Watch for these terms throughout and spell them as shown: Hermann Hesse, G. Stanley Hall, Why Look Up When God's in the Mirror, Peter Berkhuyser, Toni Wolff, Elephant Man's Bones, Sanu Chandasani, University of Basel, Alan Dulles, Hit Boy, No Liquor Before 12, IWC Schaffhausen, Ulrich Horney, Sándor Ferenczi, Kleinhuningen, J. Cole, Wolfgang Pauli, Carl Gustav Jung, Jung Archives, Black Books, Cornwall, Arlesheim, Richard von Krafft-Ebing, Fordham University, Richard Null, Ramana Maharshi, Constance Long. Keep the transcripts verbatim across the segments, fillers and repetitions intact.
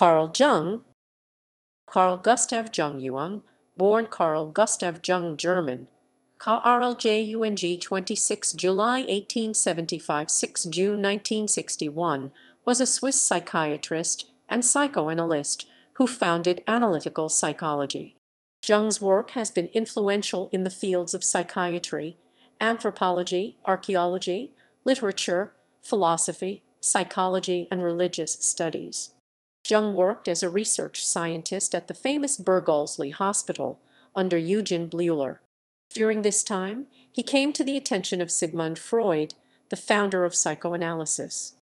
Carl Jung, Carl Gustav Jung, born Carl Gustav Jung, German, Karl Jung, twenty-six July eighteen seventy-five, six June nineteen sixty-one, was a Swiss psychiatrist and psychoanalyst who founded analytical psychology. Jung's work has been influential in the fields of psychiatry, anthropology, archaeology, literature, philosophy, psychology, and religious studies. Jung worked as a research scientist at the famous Burghölzli Hospital under Eugen Bleuler. During this time, he came to the attention of Sigmund Freud, the founder of psychoanalysis.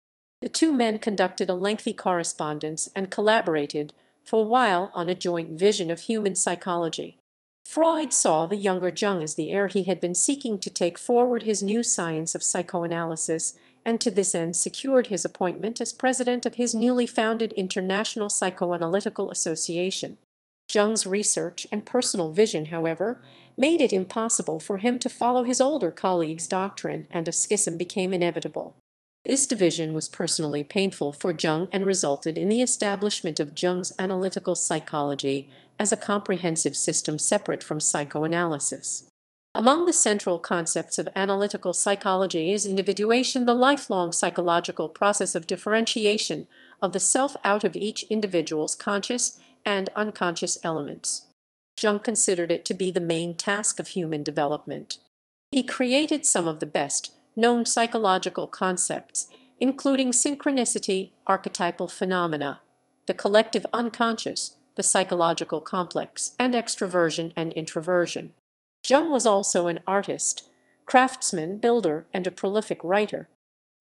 The two men conducted a lengthy correspondence and collaborated for a while on a joint vision of human psychology. Freud saw the younger Jung as the heir he had been seeking to take forward his new science of psychoanalysis, and to this end secured his appointment as president of his newly founded International Psychoanalytical Association. Jung's research and personal vision, however, made it impossible for him to follow his older colleague's doctrine, and a schism became inevitable. This division was personally painful for Jung and resulted in the establishment of Jung's analytical psychology as a comprehensive system separate from psychoanalysis. Among the central concepts of analytical psychology is individuation, the lifelong psychological process of differentiation of the self out of each individual's conscious and unconscious elements. Jung considered it to be the main task of human development. He created some of the best known psychological concepts, including synchronicity, archetypal phenomena, the collective unconscious, the psychological complex, and extroversion and introversion. Jung was also an artist, craftsman, builder, and a prolific writer.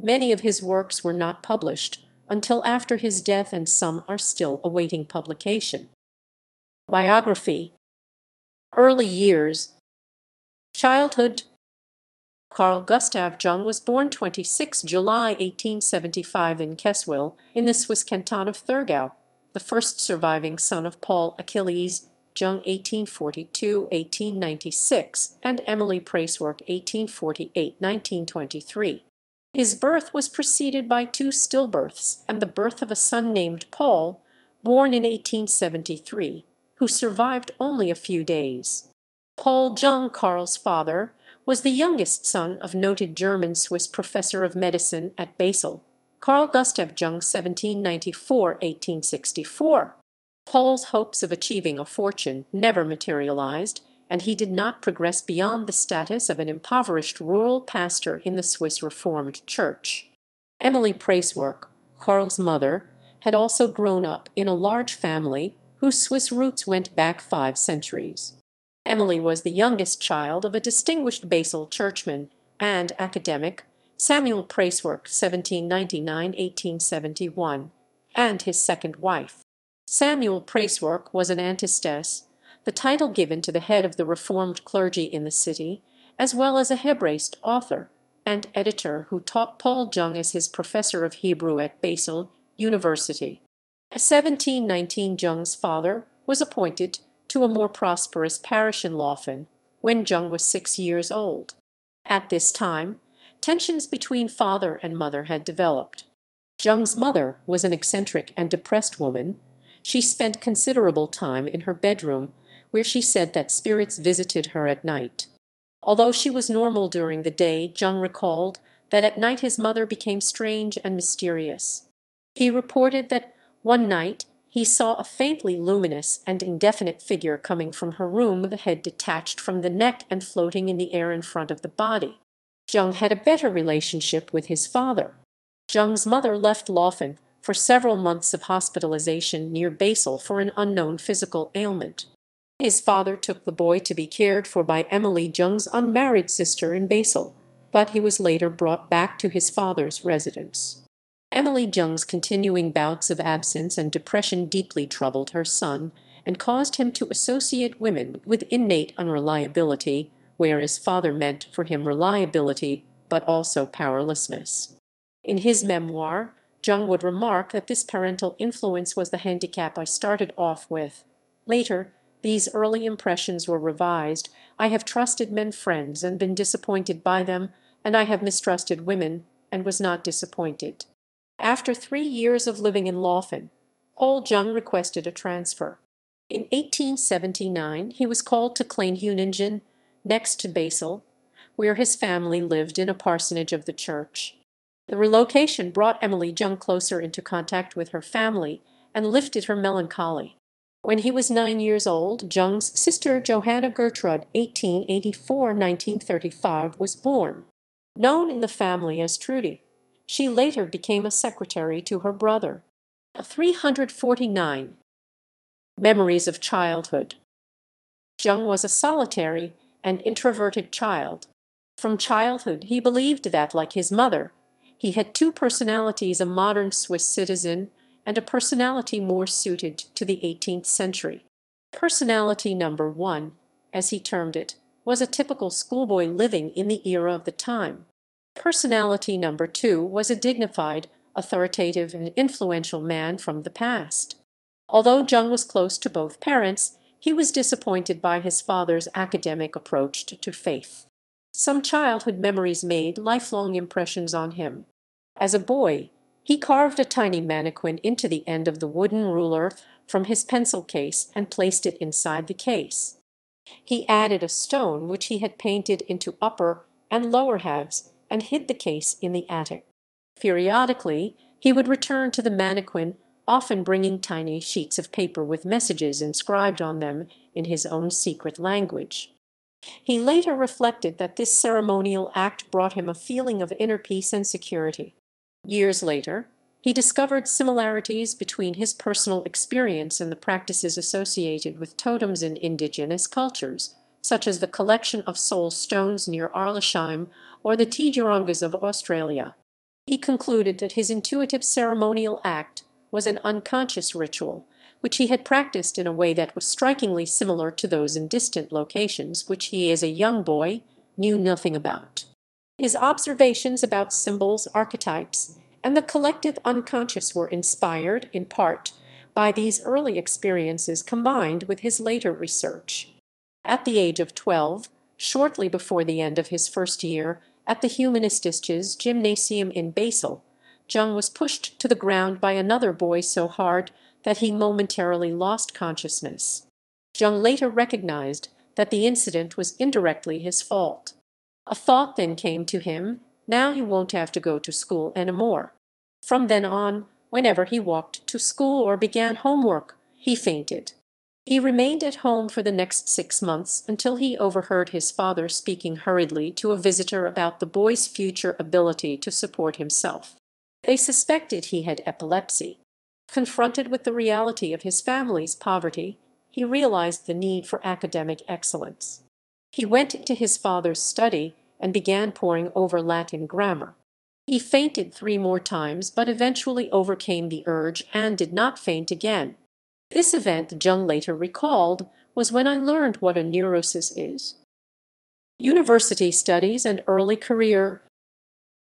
Many of his works were not published until after his death, and some are still awaiting publication. Biography. Early years. Childhood. Carl Gustav Jung was born twenty-six July eighteen seventy-five in Kesswil, in the Swiss canton of Thurgau, the first surviving son of Paul Achilles Jung eighteen forty-two to eighteen ninety-six and Emily Preiswerk eighteen forty-eight to nineteen twenty-three. His birth was preceded by two stillbirths and the birth of a son named Paul, born in eighteen seventy-three, who survived only a few days. Paul Jung, Carl's father, was the youngest son of noted German-Swiss professor of medicine at Basel, Carl Gustav Jung, seventeen ninety-four to eighteen sixty-four. Paul's hopes of achieving a fortune never materialized, and he did not progress beyond the status of an impoverished rural pastor in the Swiss Reformed Church. Emily Preiswerk, Carl's mother, had also grown up in a large family whose Swiss roots went back five centuries. Emily was the youngest child of a distinguished Basel churchman and academic, Samuel Preiswerk seventeen ninety-nine to eighteen seventy-one, and his second wife. Samuel Preiswerk was an antistess, the title given to the head of the Reformed clergy in the city, as well as a Hebraist author and editor who taught Paul Jung as his professor of Hebrew at Basel University. In seventeen nineteen, Jung's father was appointed to a more prosperous parish in Laufen when Jung was six years old. At this time, tensions between father and mother had developed. Jung's mother was an eccentric and depressed woman. She spent considerable time in her bedroom, where she said that spirits visited her at night. Although she was normal during the day, Jung recalled that at night his mother became strange and mysterious. He reported that one night, he saw a faintly luminous and indefinite figure coming from her room with a head detached from the neck and floating in the air in front of the body. Jung had a better relationship with his father. Jung's mother left Laufen for several months of hospitalization near Basel for an unknown physical ailment. His father took the boy to be cared for by Emily, Jung's unmarried sister in Basel, but he was later brought back to his father's residence. Emily Jung's continuing bouts of absence and depression deeply troubled her son and caused him to associate women with innate unreliability, whereas father meant for him reliability, but also powerlessness. In his memoir, Jung would remark that this parental influence was the handicap I started off with. Later, these early impressions were revised. I have trusted men friends and been disappointed by them, and I have mistrusted women and was not disappointed. After three years of living in Laufen, all Jung requested a transfer. In eighteen seventy-nine, he was called to Kleinhuningen, next to Basel, where his family lived in a parsonage of the church. The relocation brought Emily Jung closer into contact with her family and lifted her melancholy. When he was nine years old, Jung's sister Johanna Gertrude (eighteen eighty-four to nineteen thirty-five) was born. Known in the family as Trudy, she later became a secretary to her brother. three hundred forty-nine. Memories of childhood. Jung was a solitary and introverted child. From childhood, he believed that, like his mother, he had two personalities, a modern Swiss citizen and a personality more suited to the eighteenth century. Personality number one, as he termed it, was a typical schoolboy living in the era of the time. Personality number two was a dignified, authoritative, and influential man from the past. Although Jung was close to both parents, he was disappointed by his father's academic approach to faith. Some childhood memories made lifelong impressions on him. As a boy, he carved a tiny mannequin into the end of the wooden ruler from his pencil case and placed it inside the case. He added a stone which he had painted into upper and lower halves and hid the case in the attic. Periodically, he would return to the mannequin, often bringing tiny sheets of paper with messages inscribed on them in his own secret language. He later reflected that this ceremonial act brought him a feeling of inner peace and security. Years later, he discovered similarities between his personal experience and the practices associated with totems in indigenous cultures, such as the collection of soul stones near Arlesheim or the Tijurangas of Australia. He concluded that his intuitive ceremonial act was an unconscious ritual, which he had practiced in a way that was strikingly similar to those in distant locations, which he, as a young boy, knew nothing about. His observations about symbols, archetypes, and the collective unconscious were inspired, in part, by these early experiences combined with his later research. At the age of twelve, shortly before the end of his first year, at the Humanistisches Gymnasium in Basel, Jung was pushed to the ground by another boy so hard that he momentarily lost consciousness. Jung later recognized that the incident was indirectly his fault. A thought then came to him, now he won't have to go to school anymore. From then on, whenever he walked to school or began homework, he fainted. He remained at home for the next six months until he overheard his father speaking hurriedly to a visitor about the boy's future ability to support himself. They suspected he had epilepsy. Confronted with the reality of his family's poverty, he realized the need for academic excellence. He went into his father's study and began poring over Latin grammar. He fainted three more times, but eventually overcame the urge and did not faint again. This event, Jung later recalled, was when I learned what a neurosis is. University studies and early career.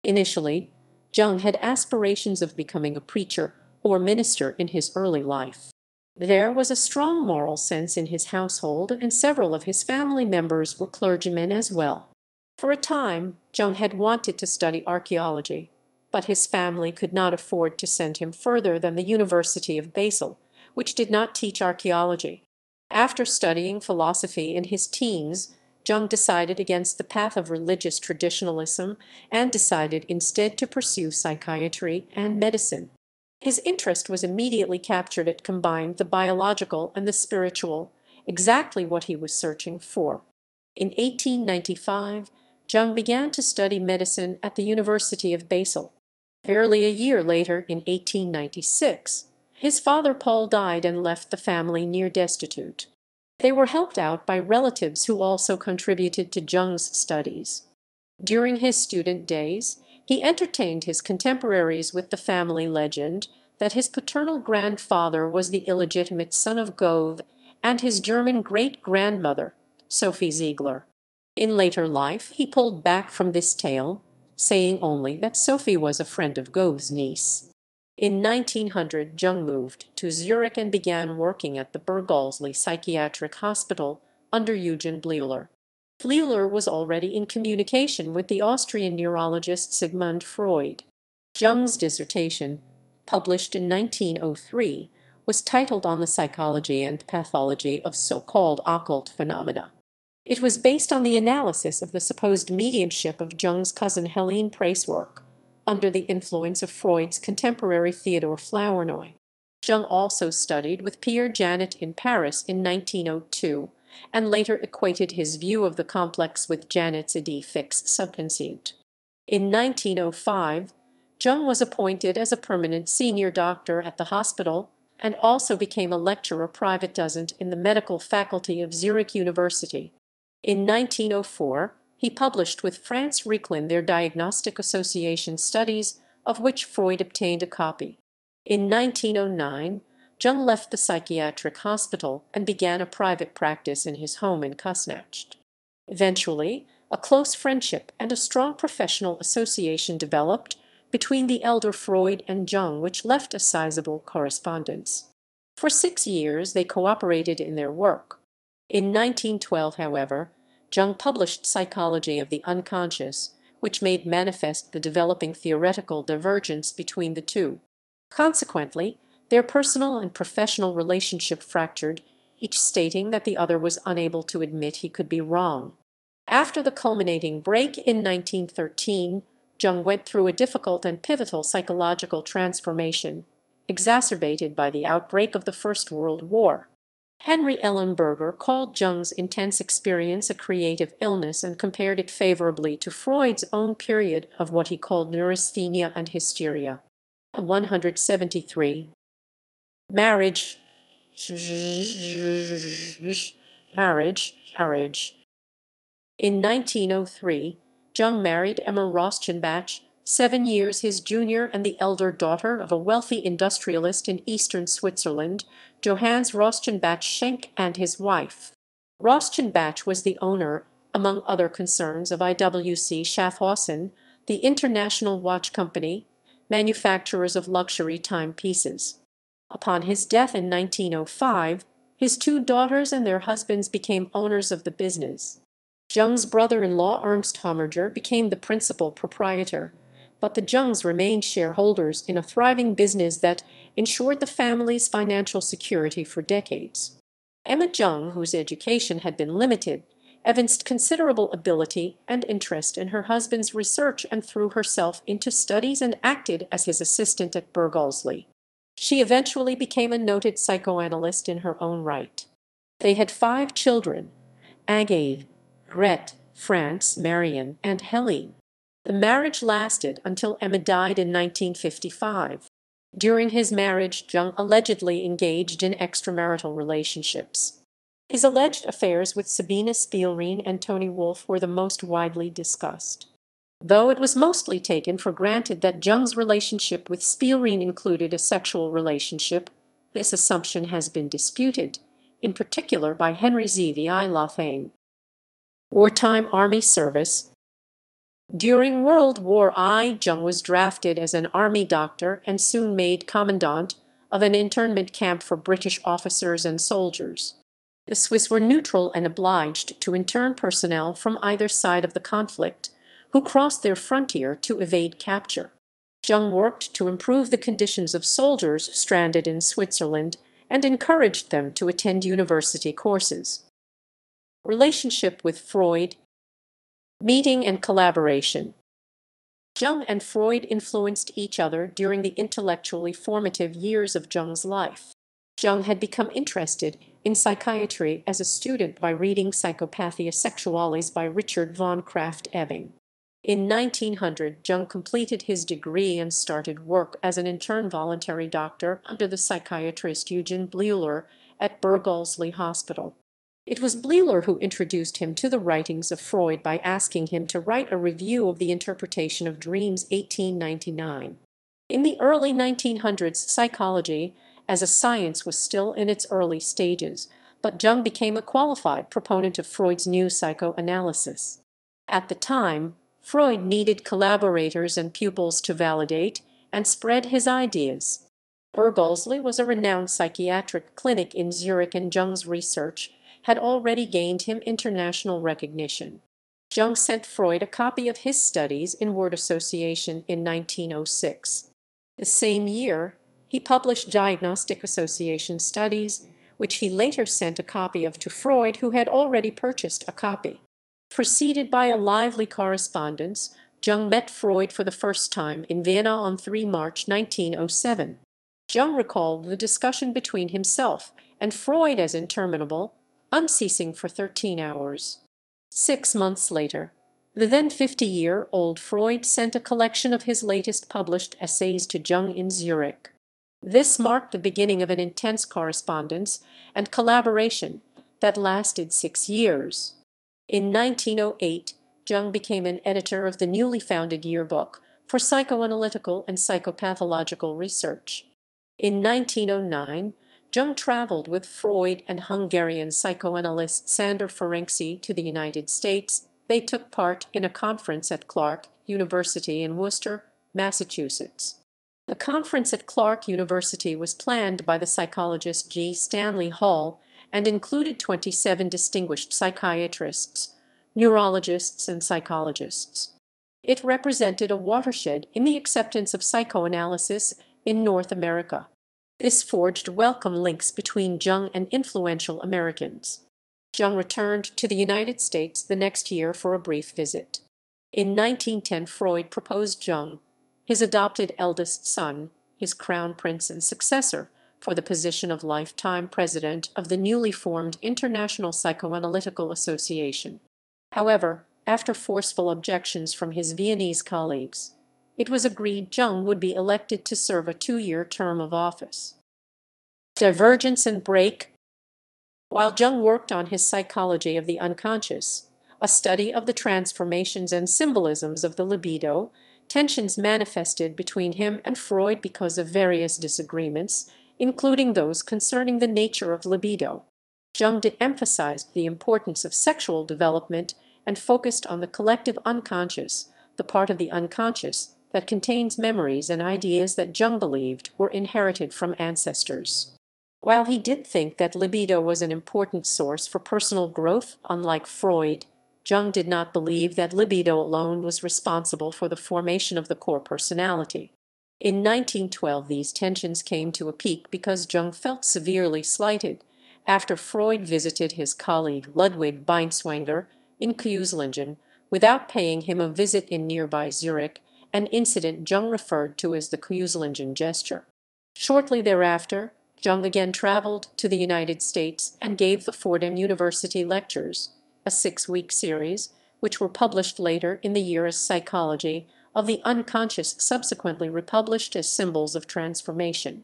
Initially, Jung had aspirations of becoming a preacher or minister in his early life. There was a strong moral sense in his household, and several of his family members were clergymen as well. For a time, Jung had wanted to study archaeology, but his family could not afford to send him further than the University of Basel, which did not teach archaeology. After studying philosophy in his teens, Jung decided against the path of religious traditionalism and decided instead to pursue psychiatry and medicine. His interest was immediately captured. It combined the biological and the spiritual, exactly what he was searching for. In eighteen ninety-five, Jung began to study medicine at the University of Basel. Barely a year later, in eighteen ninety-six, his father Paul died and left the family near destitute. They were helped out by relatives who also contributed to Jung's studies. During his student days, he entertained his contemporaries with the family legend that his paternal grandfather was the illegitimate son of Gove and his German great-grandmother, Sophie Ziegler. In later life, he pulled back from this tale, saying only that Sophie was a friend of Gove's niece. In nineteen hundred, Jung moved to Zurich and began working at the Burghölzli Psychiatric Hospital under Eugen Bleuler. Bleuler was already in communication with the Austrian neurologist Sigmund Freud. Jung's dissertation, published in nineteen oh three, was titled On the Psychology and Pathology of So-Called Occult Phenomena. It was based on the analysis of the supposed mediumship of Jung's cousin Helene Preiswerk, under the influence of Freud's contemporary Theodor Flournoy. Jung also studied with Pierre Janet in Paris in nineteen oh two, and later equated his view of the complex with Janet's idée fixe subconceived. In nineteen oh five, Jung was appointed as a permanent senior doctor at the hospital, and also became a lecturer private dozent in the medical faculty of Zurich University. In nineteen oh four, he published with Franz Reichling their diagnostic association studies, of which Freud obtained a copy. In nineteen oh nine, Jung left the psychiatric hospital and began a private practice in his home in Küsnacht. Eventually, a close friendship and a strong professional association developed between the elder Freud and Jung, which left a sizable correspondence. For six years, they cooperated in their work. In nineteen twelve, however, Jung published Psychology of the Unconscious, which made manifest the developing theoretical divergence between the two. Consequently, their personal and professional relationship fractured, each stating that the other was unable to admit he could be wrong. After the culminating break in nineteen thirteen, Jung went through a difficult and pivotal psychological transformation, exacerbated by the outbreak of the First World War. Henry Ellenberger called Jung's intense experience a creative illness and compared it favorably to Freud's own period of what he called neurasthenia and hysteria. one hundred seventy-three. Marriage, marriage, marriage. In nineteen oh three, Jung married Emma Rauschenbach, seven years his junior and the elder daughter of a wealthy industrialist in eastern Switzerland, Johannes Rauschenbach Schenk, and his wife. Rauschenbach was the owner, among other concerns, of I W C Schaffhausen, the international watch company, manufacturers of luxury timepieces. Upon his death in nineteen oh five, his two daughters and their husbands became owners of the business. Jung's brother-in-law Ernst Hammerger became the principal proprietor, but the Jungs remained shareholders in a thriving business that ensured the family's financial security for decades. Emma Jung, whose education had been limited, evinced considerable ability and interest in her husband's research and threw herself into studies and acted as his assistant at Burghölzli. She eventually became a noted psychoanalyst in her own right. They had five children: Agave, Gret, Franz, Marion, and Helene. The marriage lasted until Emma died in nineteen fifty-five. During his marriage, Jung allegedly engaged in extramarital relationships. His alleged affairs with Sabina Spielrein and Toni Wolff were the most widely discussed, though it was mostly taken for granted that Jung's relationship with Spielrein included a sexual relationship. This assumption has been disputed, in particular by Henry Zvi Laufen. Wartime Army service. During World War I, Jung was drafted as an army doctor and soon made commandant of an internment camp for British officers and soldiers. The Swiss were neutral and obliged to intern personnel from either side of the conflict who crossed their frontier to evade capture. Jung worked to improve the conditions of soldiers stranded in Switzerland and encouraged them to attend university courses. Relationship with Freud. Meeting and collaboration. Jung and Freud influenced each other during the intellectually formative years of Jung's life. Jung had become interested in psychiatry as a student by reading Psychopathia Sexualis by Richard von Krafft-Ebing. In nineteen hundred, Jung completed his degree and started work as an intern voluntary doctor under the psychiatrist Eugen Bleuler at Burghölzli Hospital. It was Bleuler who introduced him to the writings of Freud by asking him to write a review of the interpretation of Dreams, eighteen ninety-nine. In the early nineteen hundreds, psychology as a science was still in its early stages, but Jung became a qualified proponent of Freud's new psychoanalysis. At the time, Freud needed collaborators and pupils to validate and spread his ideas. Burghölzli was a renowned psychiatric clinic in Zurich, and Jung's research had already gained him international recognition. Jung sent Freud a copy of his studies in Word Association in nineteen oh six. The same year, he published diagnostic association studies, which he later sent a copy of to Freud, who had already purchased a copy. Preceded by a lively correspondence, Jung met Freud for the first time in Vienna on the third of March nineteen oh seven. Jung recalled the discussion between himself and Freud as interminable, unceasing for thirteen hours. Six months later, the then fifty-year-old Freud sent a collection of his latest published essays to Jung in Zurich. This marked the beginning of an intense correspondence and collaboration that lasted six years. In nineteen oh eight, Jung became an editor of the newly founded Yearbook for Psychoanalytical and Psychopathological Research. In nineteen oh nine, Jung traveled with Freud and Hungarian psychoanalyst Sándor Ferenczi to the United States. They took part in a conference at Clark University in Worcester, Massachusetts. The conference at Clark University was planned by the psychologist G. Stanley Hall and included twenty-seven distinguished psychiatrists, neurologists, and psychologists. It represented a watershed in the acceptance of psychoanalysis in North America. This forged welcome links between Jung and influential Americans. Jung returned to the United States the next year for a brief visit. In nineteen ten, Freud proposed Jung, his adopted eldest son, his crown prince and successor, for the position of lifetime president of the newly formed International Psychoanalytical Association. However, after forceful objections from his Viennese colleagues, it was agreed Jung would be elected to serve a two-year term of office. Divergence and break. While Jung worked on his Psychology of the Unconscious, a study of the transformations and symbolisms of the libido, tensions manifested between him and Freud because of various disagreements, including those concerning the nature of libido. Jung de-emphasized the importance of sexual development and focused on the collective unconscious, the part of the unconscious that contains memories and ideas that Jung believed were inherited from ancestors. While he did think that libido was an important source for personal growth, unlike Freud, Jung did not believe that libido alone was responsible for the formation of the core personality. In nineteen twelve, these tensions came to a peak because Jung felt severely slighted after Freud visited his colleague Ludwig Binswanger in Küsnacht without paying him a visit in nearby Zurich, an incident Jung referred to as the Küsnacht gesture. Shortly thereafter, Jung again traveled to the United States and gave the Fordham University Lectures, a six-week series, which were published later in the year as Psychology of the Unconscious, subsequently republished as Symbols of Transformation.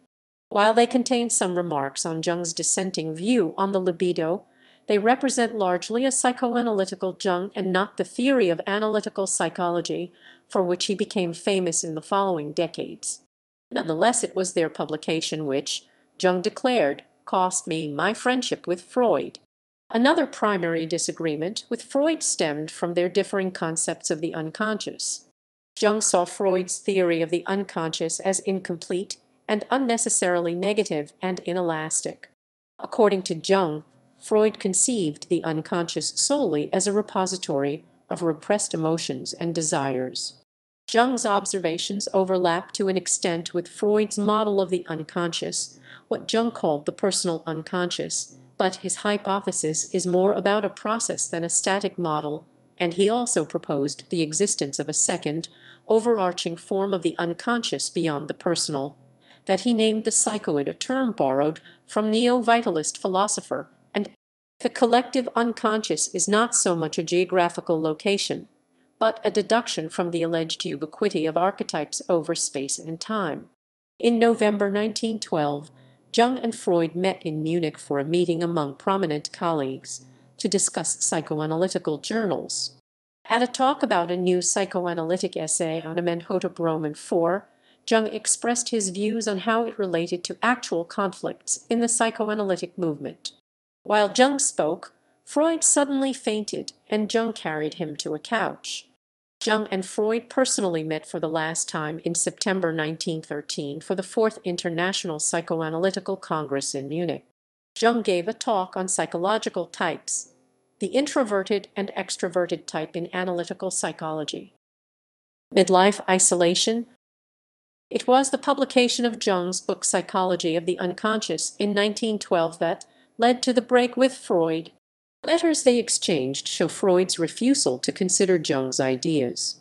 While they contain some remarks on Jung's dissenting view on the libido, they represent largely a psychoanalytical Jung and not the theory of analytical psychology, for which he became famous in the following decades. Nonetheless, it was their publication which, Jung declared, cost me my friendship with Freud. Another primary disagreement with Freud stemmed from their differing concepts of the unconscious. Jung saw Freud's theory of the unconscious as incomplete and unnecessarily negative and inelastic. According to Jung, Freud conceived the unconscious solely as a repository of repressed emotions and desires. Jung's observations overlap to an extent with Freud's model of the unconscious, what Jung called the personal unconscious, but his hypothesis is more about a process than a static model, and he also proposed the existence of a second, overarching form of the unconscious beyond the personal, that he named the psychoid, a term borrowed from neo-vitalist philosopher, and the collective unconscious is not so much a geographical location, but a deduction from the alleged ubiquity of archetypes over space and time. In November nineteen twelve, Jung and Freud met in Munich for a meeting among prominent colleagues to discuss psychoanalytical journals. At a talk about a new psychoanalytic essay on Amenhotep Roman four, Jung expressed his views on how it related to actual conflicts in the psychoanalytic movement. While Jung spoke, Freud suddenly fainted, and Jung carried him to a couch. Jung and Freud personally met for the last time in September nineteen thirteen for the Fourth International Psychoanalytical Congress in Munich. Jung gave a talk on psychological types, the introverted and extroverted type in analytical psychology. Midlife isolation. It was the publication of Jung's book Psychology of the Unconscious in nineteen twelve that led to the break with Freud. The letters they exchanged show Freud's refusal to consider Jung's ideas.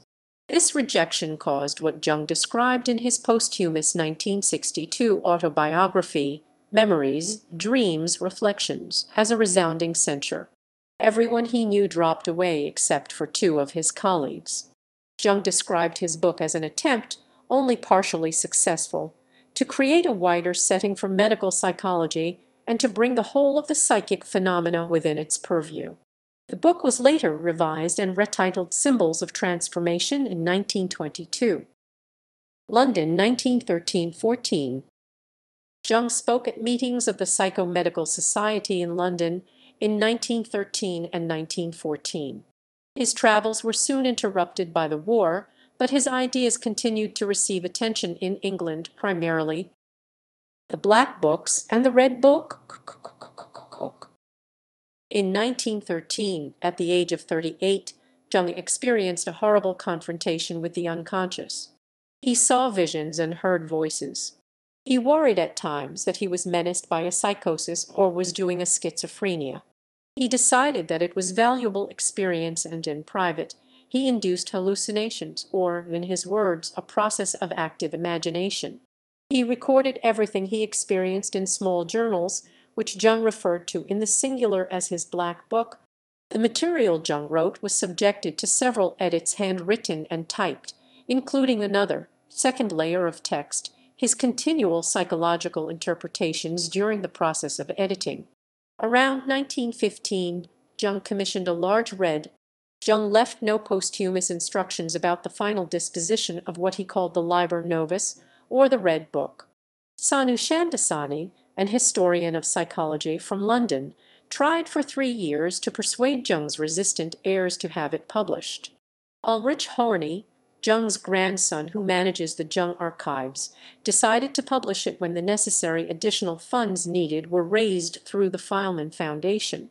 This rejection caused what Jung described in his posthumous nineteen sixty-two autobiography, Memories, Dreams, Reflections, as a resounding censure. Everyone he knew dropped away except for two of his colleagues. Jung described his book as an attempt, only partially successful, to create a wider setting for medical psychology and to bring the whole of the psychic phenomena within its purview. The book was later revised and retitled Symbols of Transformation in nineteen twenty-two. London, nineteen thirteen fourteen. Jung spoke at meetings of the Psychomedical Society in London in nineteen thirteen and nineteen fourteen. His travels were soon interrupted by the war, but his ideas continued to receive attention in England primarily. The Black Books and the Red Book. In nineteen thirteen, at the age of thirty-eight, Jung experienced a horrible confrontation with the unconscious. He saw visions and heard voices. He worried at times that he was menaced by a psychosis or was doing a schizophrenia. He decided that it was valuable experience, and in private, he induced hallucinations, or, in his words, a process of active imagination. He recorded everything he experienced in small journals, which Jung referred to in the singular as his Black Book. The material Jung wrote was subjected to several edits, handwritten and typed, including another, second layer of text, his continual psychological interpretations during the process of editing. Around nineteen fifteen, Jung commissioned a large red. Jung left no posthumous instructions about the final disposition of what he called the Liber Novus, or the Red Book. Sanu Chandasani, an historian of psychology from London, tried for three years to persuade Jung's resistant heirs to have it published. Ulrich Horney, Jung's grandson who manages the Jung archives, decided to publish it when the necessary additional funds needed were raised through the Feilman Foundation.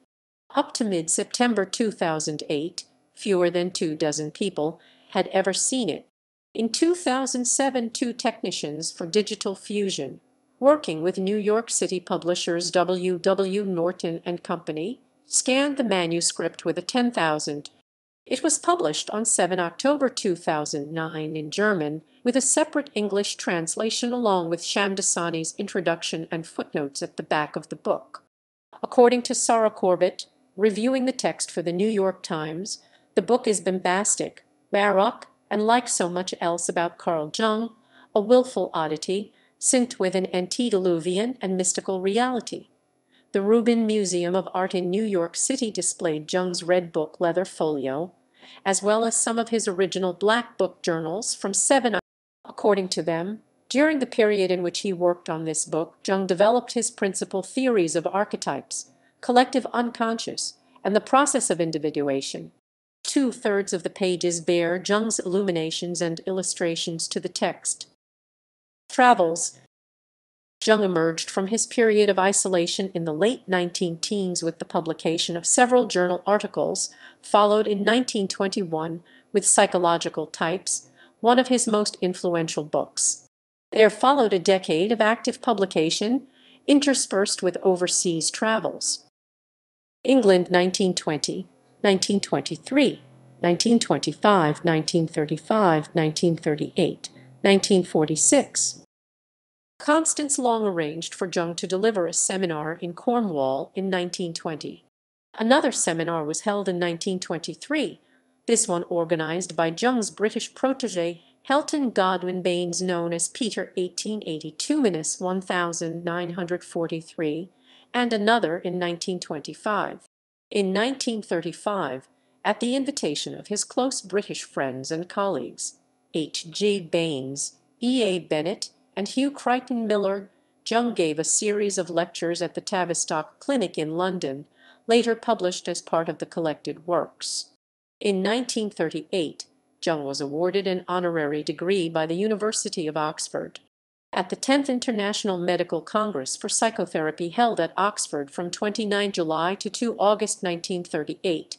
Up to mid-September two thousand eight, fewer than two dozen people had ever seen it. In two thousand seven, two technicians for Digital Fusion, working with New York City publishers W W Norton and Company, scanned the manuscript with a ten thousand. It was published on seven October two thousand nine in German, with a separate English translation along with Shamdasani's introduction and footnotes at the back of the book. According to Sarah Corbett, reviewing the text for the New York Times, the book is bombastic, baroque, and like so much else about Carl Jung, a willful oddity, synced with an antediluvian and mystical reality. The Rubin Museum of Art in New York City displayed Jung's Red Book leather folio, as well as some of his original Black Book journals from seven. According to them, during the period in which he worked on this book, Jung developed his principal theories of archetypes, collective unconscious, and the process of individuation. Two-thirds of the pages bear Jung's illuminations and illustrations to the text. Travels. Jung emerged from his period of isolation in the late nineteen teens with the publication of several journal articles, followed in nineteen twenty-one with Psychological Types, one of his most influential books. There followed a decade of active publication, interspersed with overseas travels. England, nineteen twenty, nineteen twenty-three, nineteen twenty-five, nineteen thirty-five, nineteen thirty-eight. nineteen forty-six. Constance Long arranged for Jung to deliver a seminar in Cornwall in nineteen twenty. Another seminar was held in nineteen twenty-three, this one organized by Jung's British protege, Helton Godwin Baines, known as Peter eighteen eighty-two to nineteen forty-three, and another in nineteen twenty-five. In nineteen thirty-five, at the invitation of his close British friends and colleagues, H G Baines, E A Bennett, and Hugh Crichton Millard, Jung gave a series of lectures at the Tavistock Clinic in London, later published as part of the collected works. In nineteen thirty-eight, Jung was awarded an honorary degree by the University of Oxford. At the tenth International Medical Congress for Psychotherapy held at Oxford from twenty-ninth July to second August nineteen thirty-eight,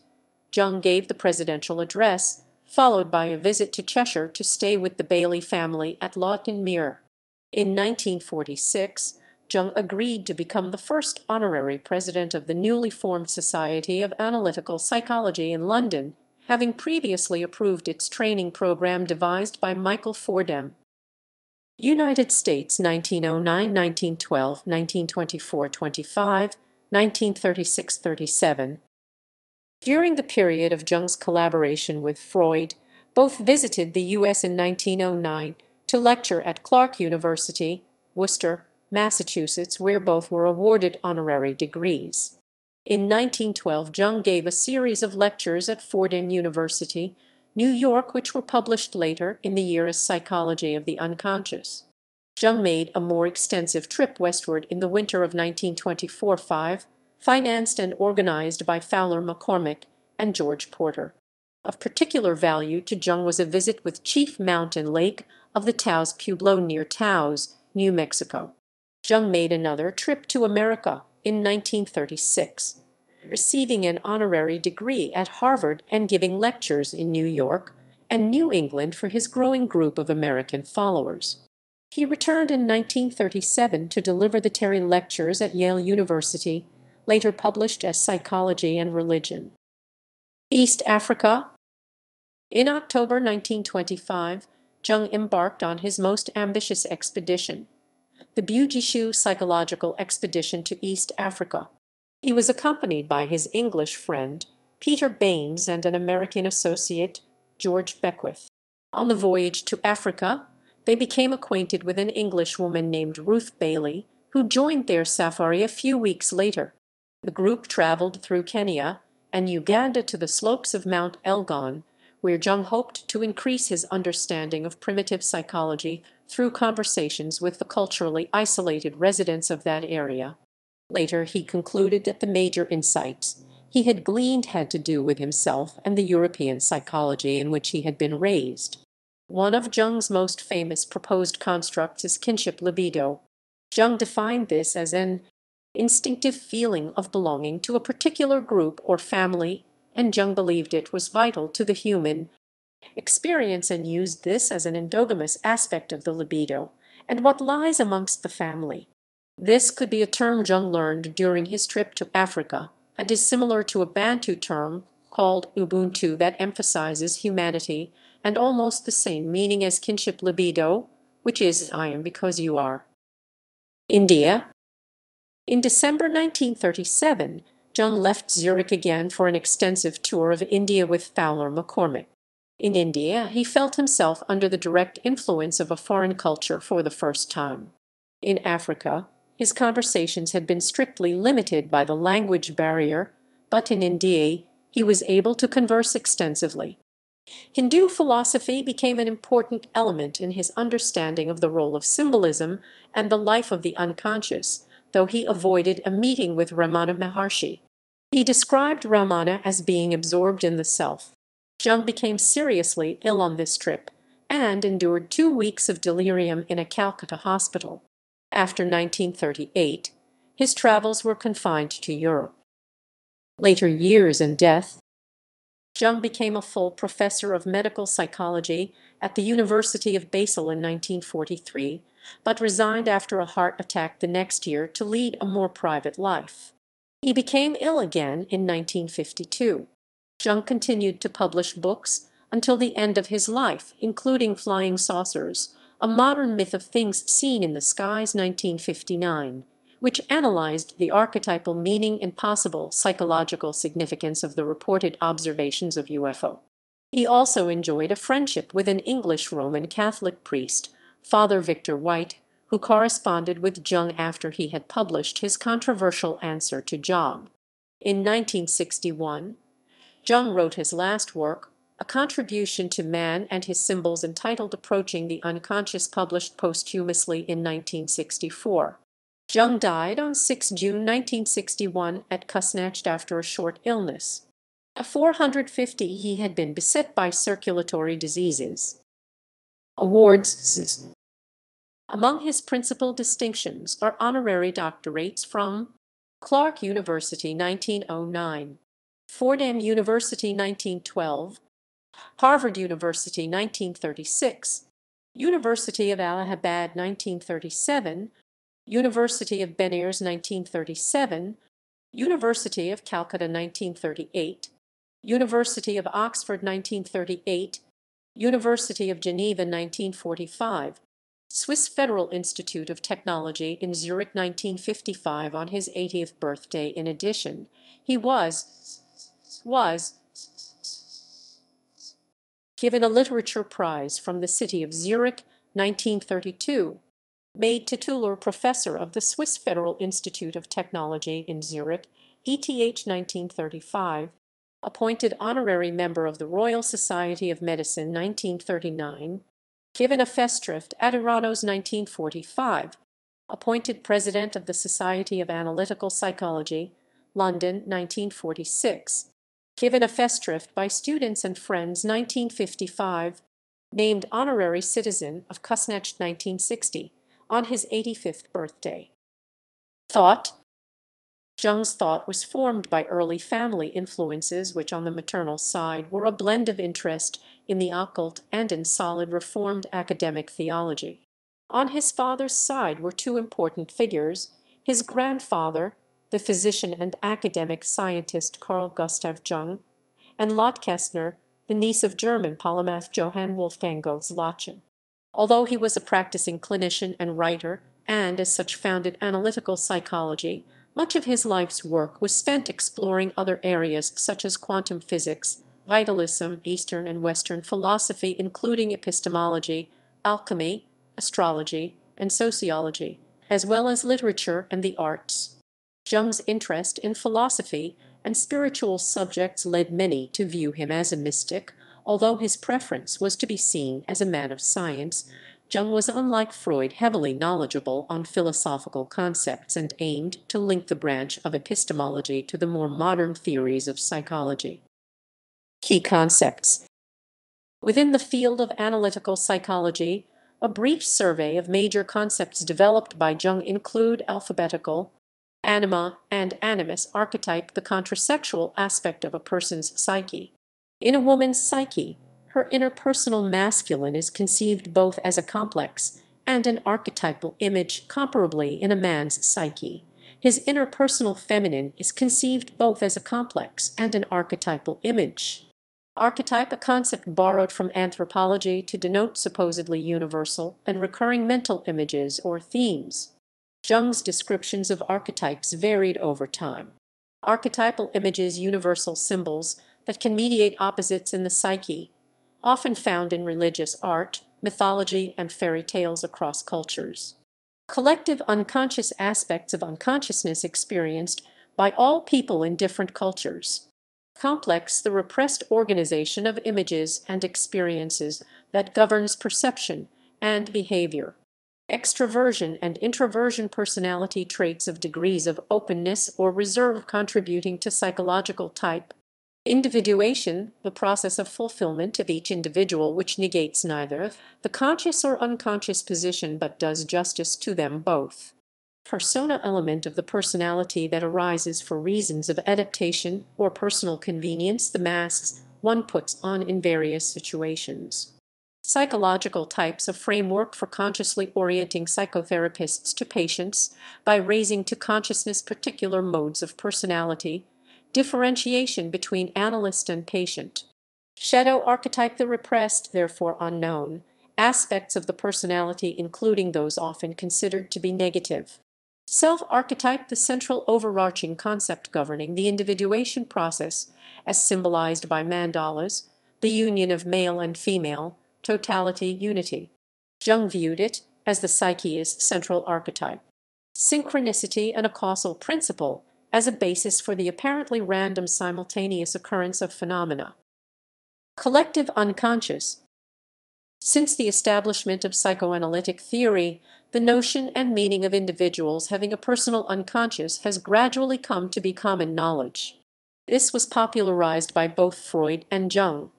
Jung gave the presidential address, followed by a visit to Cheshire to stay with the Bailey family at Lawton Mere. In nineteen forty-six, Jung agreed to become the first honorary president of the newly formed Society of Analytical Psychology in London, having previously approved its training program devised by Michael Fordham. United States nineteen oh nine to nineteen twenty-four, nineteen twenty-four to twenty-five, nineteen thirty-six to thirty-seven. During the period of Jung's collaboration with Freud, both visited the U S in nineteen oh nine to lecture at Clark University, Worcester, Massachusetts, where both were awarded honorary degrees. In nineteen twelve, Jung gave a series of lectures at Fordham University, New York, which were published later in the year as Psychology of the Unconscious. Jung made a more extensive trip westward in the winter of nineteen twenty-four to twenty-five, financed and organized by Fowler McCormick and George Porter. Of particular value to Jung was a visit with Chief Mountain Lake of the Taos Pueblo near Taos, New Mexico. Jung made another trip to America in nineteen thirty-six, receiving an honorary degree at Harvard and giving lectures in New York and New England for his growing group of American followers. He returned in nineteen thirty-seven to deliver the Terry Lectures at Yale University, later published as Psychology and Religion. East Africa. In October nineteen twenty-five, Jung embarked on his most ambitious expedition, the Bugishu Psychological Expedition to East Africa. He was accompanied by his English friend, Peter Baines, and an American associate, George Beckwith. On the voyage to Africa, they became acquainted with an English woman named Ruth Bailey, who joined their safari a few weeks later. The group traveled through Kenya and Uganda to the slopes of Mount Elgon, where Jung hoped to increase his understanding of primitive psychology through conversations with the culturally isolated residents of that area. Later, he concluded that the major insights he had gleaned had to do with himself and the European psychology in which he had been raised. One of Jung's most famous proposed constructs is kinship libido. Jung defined this as an instinctive feeling of belonging to a particular group or family, and Jung believed it was vital to the human experience and used this as an endogamous aspect of the libido and what lies amongst the family. This could be a term Jung learned during his trip to Africa and is similar to a Bantu term called Ubuntu that emphasizes humanity and almost the same meaning as kinship libido, which is I am because you are. India. In December nineteen thirty-seven, Jung left Zurich again for an extensive tour of India with Fowler McCormick. In India, he felt himself under the direct influence of a foreign culture for the first time. In Africa, his conversations had been strictly limited by the language barrier, but in India, he was able to converse extensively. Hindu philosophy became an important element in his understanding of the role of symbolism and the life of the unconscious, though he avoided a meeting with Ramana Maharshi. He described Ramana as being absorbed in the self. Jung became seriously ill on this trip and endured two weeks of delirium in a Calcutta hospital. After nineteen thirty-eight, his travels were confined to Europe. Later years and death. Jung became a full professor of medical psychology at the University of Basel in nineteen forty-three, but resigned after a heart attack the next year to lead a more private life. He became ill again in nineteen fifty-two. Jung continued to publish books until the end of his life, including Flying Saucers, A Modern Myth of Things Seen in the Skies, nineteen fifty-nine, which analyzed the archetypal meaning and possible psychological significance of the reported observations of U F O. He also enjoyed a friendship with an English Roman Catholic priest, Father Victor White, who corresponded with Jung after he had published his controversial answer to Job. In nineteen sixty-one, Jung wrote his last work, A Contribution to Man and His Symbols, entitled Approaching the Unconscious, published posthumously in nineteen sixty-four. Jung died on the sixth of June nineteen sixty-one at Küsnacht after a short illness. At four hundred fifty, he had been beset by circulatory diseases. Awards. Among his principal distinctions are honorary doctorates from Clark University nineteen oh nine, Fordham University nineteen twelve, Harvard University, nineteen thirty-six, University of Allahabad, nineteen thirty-seven, University of Ben Ayers, nineteen thirty-seven, University of Calcutta, nineteen thirty-eight, University of Oxford, nineteen thirty-eight, University of Geneva, nineteen forty-five, Swiss Federal Institute of Technology in Zurich, nineteen fifty-five, on his eightieth birthday. In addition, he was, was given a literature prize from the city of Zurich, nineteen thirty-two, made titular professor of the Swiss Federal Institute of Technology in Zurich, E T H nineteen thirty-five, appointed honorary member of the Royal Society of Medicine nineteen thirty-nine, given a festschrift at Erasmus nineteen forty-five, appointed president of the Society of Analytical Psychology, London nineteen forty-six, given a festschrift by students and friends nineteen fifty-five, named honorary citizen of Küsnacht nineteen sixty, on his eighty-fifth birthday. Thought. Jung's thought was formed by early family influences, which on the maternal side were a blend of interest in the occult and in solid reformed academic theology. On his father's side were two important figures, his grandfather, the physician and academic scientist Carl Gustav Jung, and Lotte Kestner, the niece of German polymath Johann Wolfgang Goetz-Lottchen. Although he was a practicing clinician and writer, and as such founded analytical psychology, much of his life's work was spent exploring other areas such as quantum physics, vitalism, Eastern and Western philosophy including epistemology, alchemy, astrology, and sociology, as well as literature and the arts. Jung's interest in philosophy and spiritual subjects led many to view him as a mystic, although his preference was to be seen as a man of science. Jung was, unlike Freud, heavily knowledgeable on philosophical concepts and aimed to link the branch of epistemology to the more modern theories of psychology. Key concepts. Within the field of analytical psychology, a brief survey of major concepts developed by Jung include alphabetical, anima and animus archetype, the contrasexual aspect of a person's psyche. In a woman's psyche, her interpersonal masculine is conceived both as a complex and an archetypal image. Comparably, in a man's psyche, his interpersonal feminine is conceived both as a complex and an archetypal image. Archetype, a concept borrowed from anthropology to denote supposedly universal and recurring mental images or themes. Jung's descriptions of archetypes varied over time. Archetypal images, universal symbols that can mediate opposites in the psyche, often found in religious art, mythology, and fairy tales across cultures. Collective unconscious aspects of unconsciousness experienced by all people in different cultures. Complex, the repressed organization of images and experiences that governs perception and behavior. Extroversion and introversion, personality traits of degrees of openness or reserve contributing to psychological type. Individuation, the process of fulfillment of each individual which negates neither the conscious or unconscious position but does justice to them both. Persona, element of the personality that arises for reasons of adaptation or personal convenience, the masks one puts on in various situations. Psychological types, a framework for consciously orienting psychotherapists to patients by raising to consciousness particular modes of personality. Differentiation between analyst and patient. Shadow archetype, the repressed, therefore unknown, aspects of the personality including those often considered to be negative. Self-archetype, the central overarching concept governing the individuation process, as symbolized by mandalas, the union of male and female, totality, unity. Jung viewed it as the psyche's central archetype. Synchronicity and a causal principle as a basis for the apparently random simultaneous occurrence of phenomena. Collective unconscious. Since the establishment of psychoanalytic theory, the notion and meaning of individuals having a personal unconscious has gradually come to be common knowledge. This was popularized by both Freud and Jung.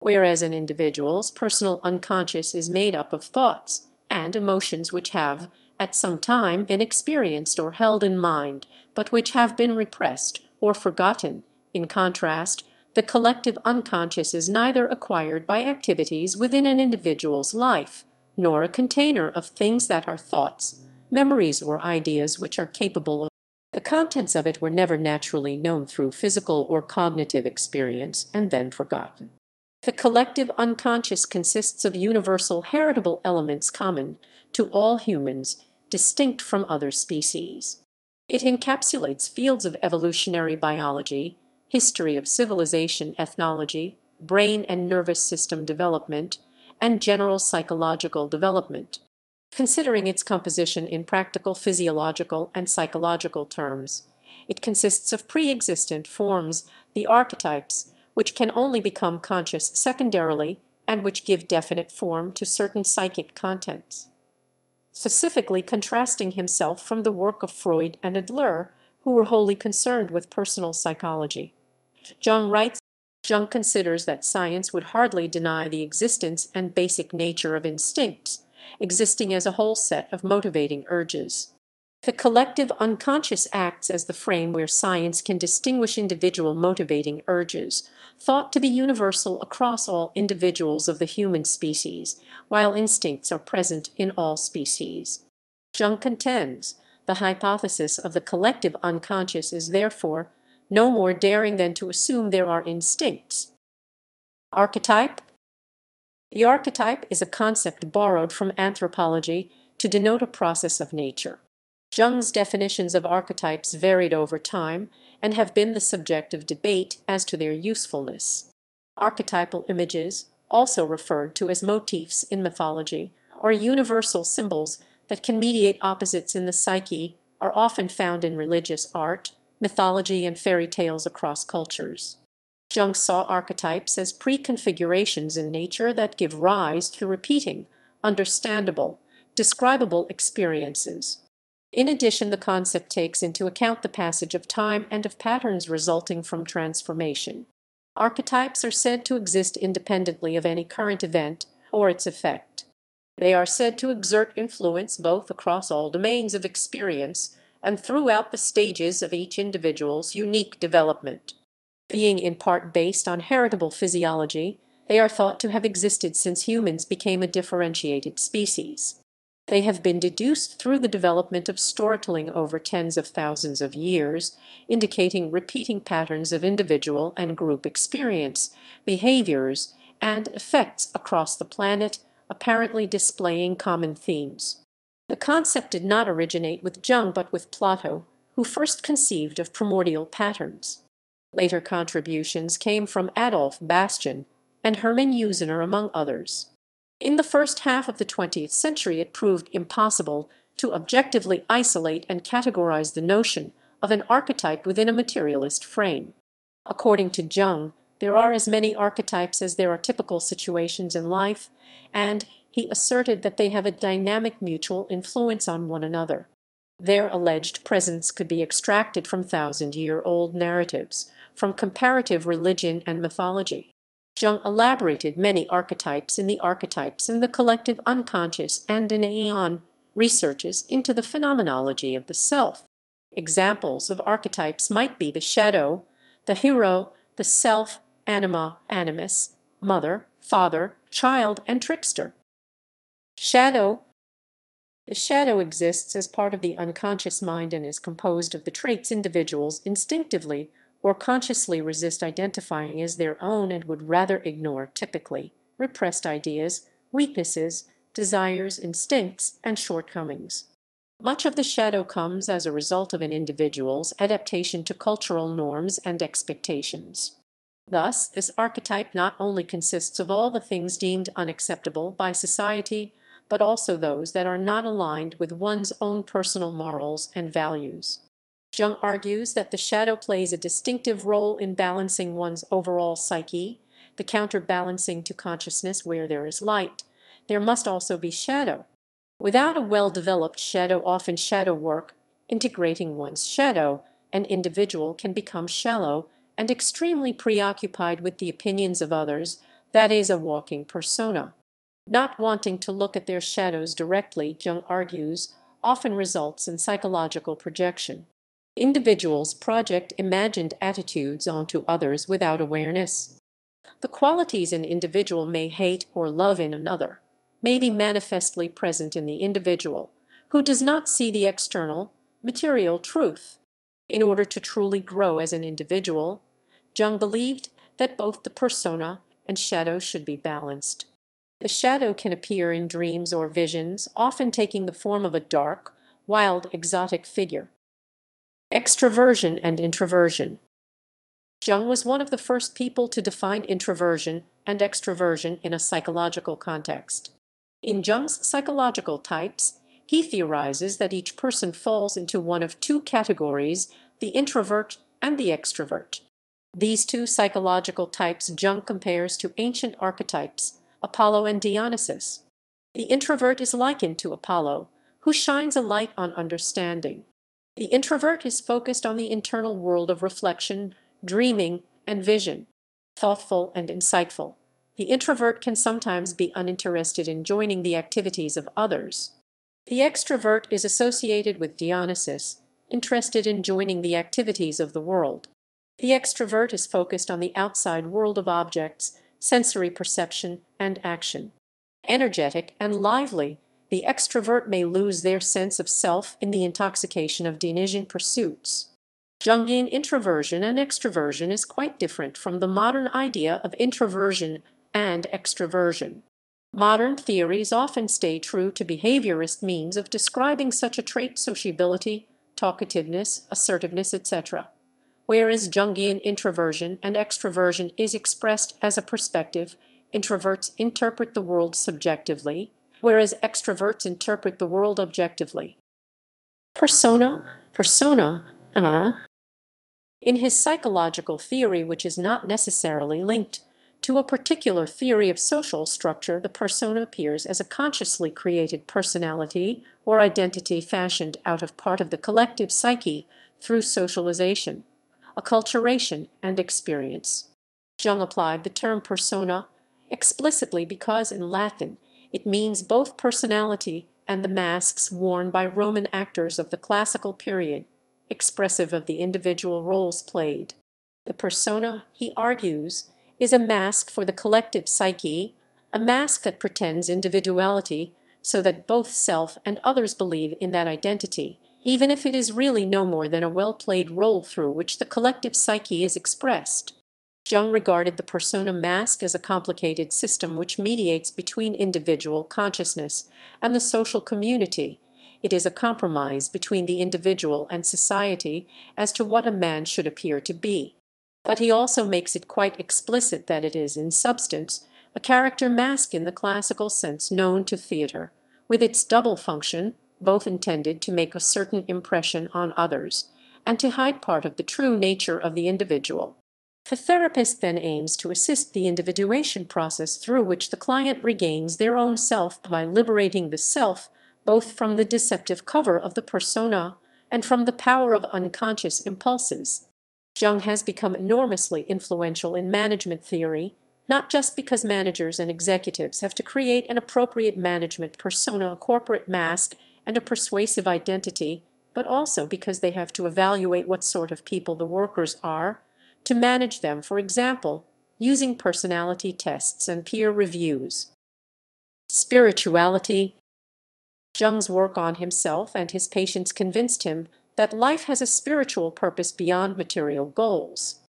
Whereas an individual's personal unconscious is made up of thoughts and emotions which have, at some time, been experienced or held in mind, but which have been repressed or forgotten. In contrast, the collective unconscious is neither acquired by activities within an individual's life, nor a container of things that are thoughts, memories, or ideas which are capable of. The contents of it were never naturally known through physical or cognitive experience and then forgotten. The collective unconscious consists of universal heritable elements common to all humans, distinct from other species. It encapsulates fields of evolutionary biology, history of civilization, ethnology, brain and nervous system development, and general psychological development. Considering its composition in practical physiological and psychological terms, it consists of pre-existent forms, the archetypes, which can only become conscious secondarily and which give definite form to certain psychic contents. Specifically contrasting himself from the work of Freud and Adler, who were wholly concerned with personal psychology. Jung writes, Jung considers that science would hardly deny the existence and basic nature of instincts, existing as a whole set of motivating urges. The collective unconscious acts as the frame where science can distinguish individual motivating urges, thought to be universal across all individuals of the human species, while instincts are present in all species. Jung contends, the hypothesis of the collective unconscious is therefore no more daring than to assume there are instincts. Archetype. The archetype is a concept borrowed from anthropology to denote a process of nature. Jung's definitions of archetypes varied over time and have been the subject of debate as to their usefulness. Archetypal images, also referred to as motifs in mythology, are universal symbols that can mediate opposites in the psyche, are often found in religious art, mythology, and fairy tales across cultures. Jung saw archetypes as pre-configurations in nature that give rise to repeating, understandable, describable experiences. In addition, the concept takes into account the passage of time and of patterns resulting from transformation. Archetypes are said to exist independently of any current event or its effect. They are said to exert influence both across all domains of experience and throughout the stages of each individual's unique development. Being in part based on heritable physiology, they are thought to have existed since humans became a differentiated species. They have been deduced through the development of storytelling over tens of thousands of years, indicating repeating patterns of individual and group experience, behaviors, and effects across the planet, apparently displaying common themes. The concept did not originate with Jung but with Plato, who first conceived of primordial patterns. Later contributions came from Adolf Bastian and Hermann Usener, among others. In the first half of the twentieth century, it proved impossible to objectively isolate and categorize the notion of an archetype within a materialist frame. According to Jung, there are as many archetypes as there are typical situations in life, and he asserted that they have a dynamic mutual influence on one another. Their alleged presence could be extracted from thousand-year-old narratives, from comparative religion and mythology. Jung elaborated many archetypes in the archetypes in the collective unconscious and in Aeon, researches into the phenomenology of the self. Examples of archetypes might be the shadow, the hero, the self, anima, animus, mother, father, child, and trickster. Shadow. The shadow exists as part of the unconscious mind and is composed of the traits individuals instinctively or consciously resist identifying as their own and would rather ignore, typically repressed ideas, weaknesses, desires, instincts, and shortcomings. Much of the shadow comes as a result of an individual's adaptation to cultural norms and expectations. Thus, this archetype not only consists of all the things deemed unacceptable by society, but also those that are not aligned with one's own personal morals and values. Jung argues that the shadow plays a distinctive role in balancing one's overall psyche, the counterbalancing to consciousness where there is light. There must also be shadow. Without a well-developed shadow, often shadow work, integrating one's shadow, an individual can become shallow and extremely preoccupied with the opinions of others, that is, a walking persona. Not wanting to look at their shadows directly, Jung argues, often results in psychological projection. individuals project imagined attitudes onto others without awareness. The qualities an individual may hate or love in another may be manifestly present in the individual who does not see the external, material truth. In order to truly grow as an individual, Jung believed that both the persona and shadow should be balanced. The shadow can appear in dreams or visions, often taking the form of a dark, wild, exotic figure. Extroversion and introversion. Jung was one of the first people to define introversion and extroversion in a psychological context. In Jung's Psychological Types, he theorizes that each person falls into one of two categories, the introvert and the extrovert. These two psychological types Jung compares to ancient archetypes, Apollo and Dionysus. The introvert is likened to Apollo, who shines a light on understanding. The introvert is focused on the internal world of reflection, dreaming, and vision. Thoughtful and insightful, the introvert can sometimes be uninterested in joining the activities of others. The extrovert is associated with Dionysus, interested in joining the activities of the world. The extrovert is focused on the outside world of objects, sensory perception, and action. Energetic and lively, the extrovert may lose their sense of self in the intoxication of Dionysian pursuits. Jungian introversion and extroversion is quite different from the modern idea of introversion and extroversion. Modern theories often stay true to behaviorist means of describing such a trait, sociability, talkativeness, assertiveness, et cetera, whereas Jungian introversion and extroversion is expressed as a perspective. Introverts interpret the world subjectively, whereas extroverts interpret the world objectively. Persona, persona, uh, in his psychological theory, which is not necessarily linked to a particular theory of social structure, the persona appears as a consciously created personality or identity fashioned out of part of the collective psyche through socialization, acculturation, and experience. Jung applied the term persona explicitly because in Latin it means both personality and the masks worn by Roman actors of the classical period, expressive of the individual roles played. The persona, he argues, is a mask for the collective psyche, a mask that pretends individuality so that both self and others believe in that identity, even if it is really no more than a well-played role through which the collective psyche is expressed. Jung regarded the persona mask as a complicated system which mediates between individual consciousness and the social community. It is a compromise between the individual and society as to what a man should appear to be. But he also makes it quite explicit that it is, in substance, a character mask in the classical sense known to theater, with its double function, both intended to make a certain impression on others, and to hide part of the true nature of the individual. The therapist then aims to assist the individuation process through which the client regains their own self by liberating the self both from the deceptive cover of the persona and from the power of unconscious impulses. Jung has become enormously influential in management theory, not just because managers and executives have to create an appropriate management persona, a corporate mask, and a persuasive identity, but also because they have to evaluate what sort of people the workers are, to manage them, for example, using personality tests and peer reviews. Spirituality. Jung's work on himself and his patients convinced him that life has a spiritual purpose beyond material goals.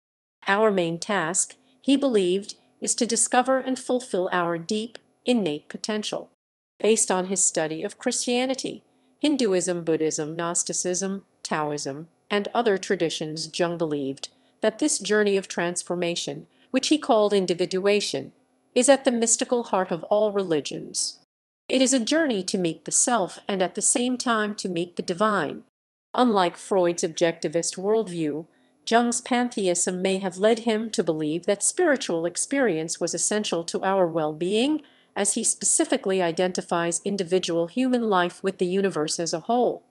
Our main task, he believed, is to discover and fulfill our deep, innate potential. Based on his study of Christianity, Hinduism, Buddhism, Gnosticism, Taoism, and other traditions, Jung believed that this journey of transformation, which he called individuation, is at the mystical heart of all religions. It is a journey to meet the self and at the same time to meet the divine. Unlike Freud's objectivist worldview, Jung's pantheism may have led him to believe that spiritual experience was essential to our well-being, as he specifically identifies individual human life with the universe as a whole.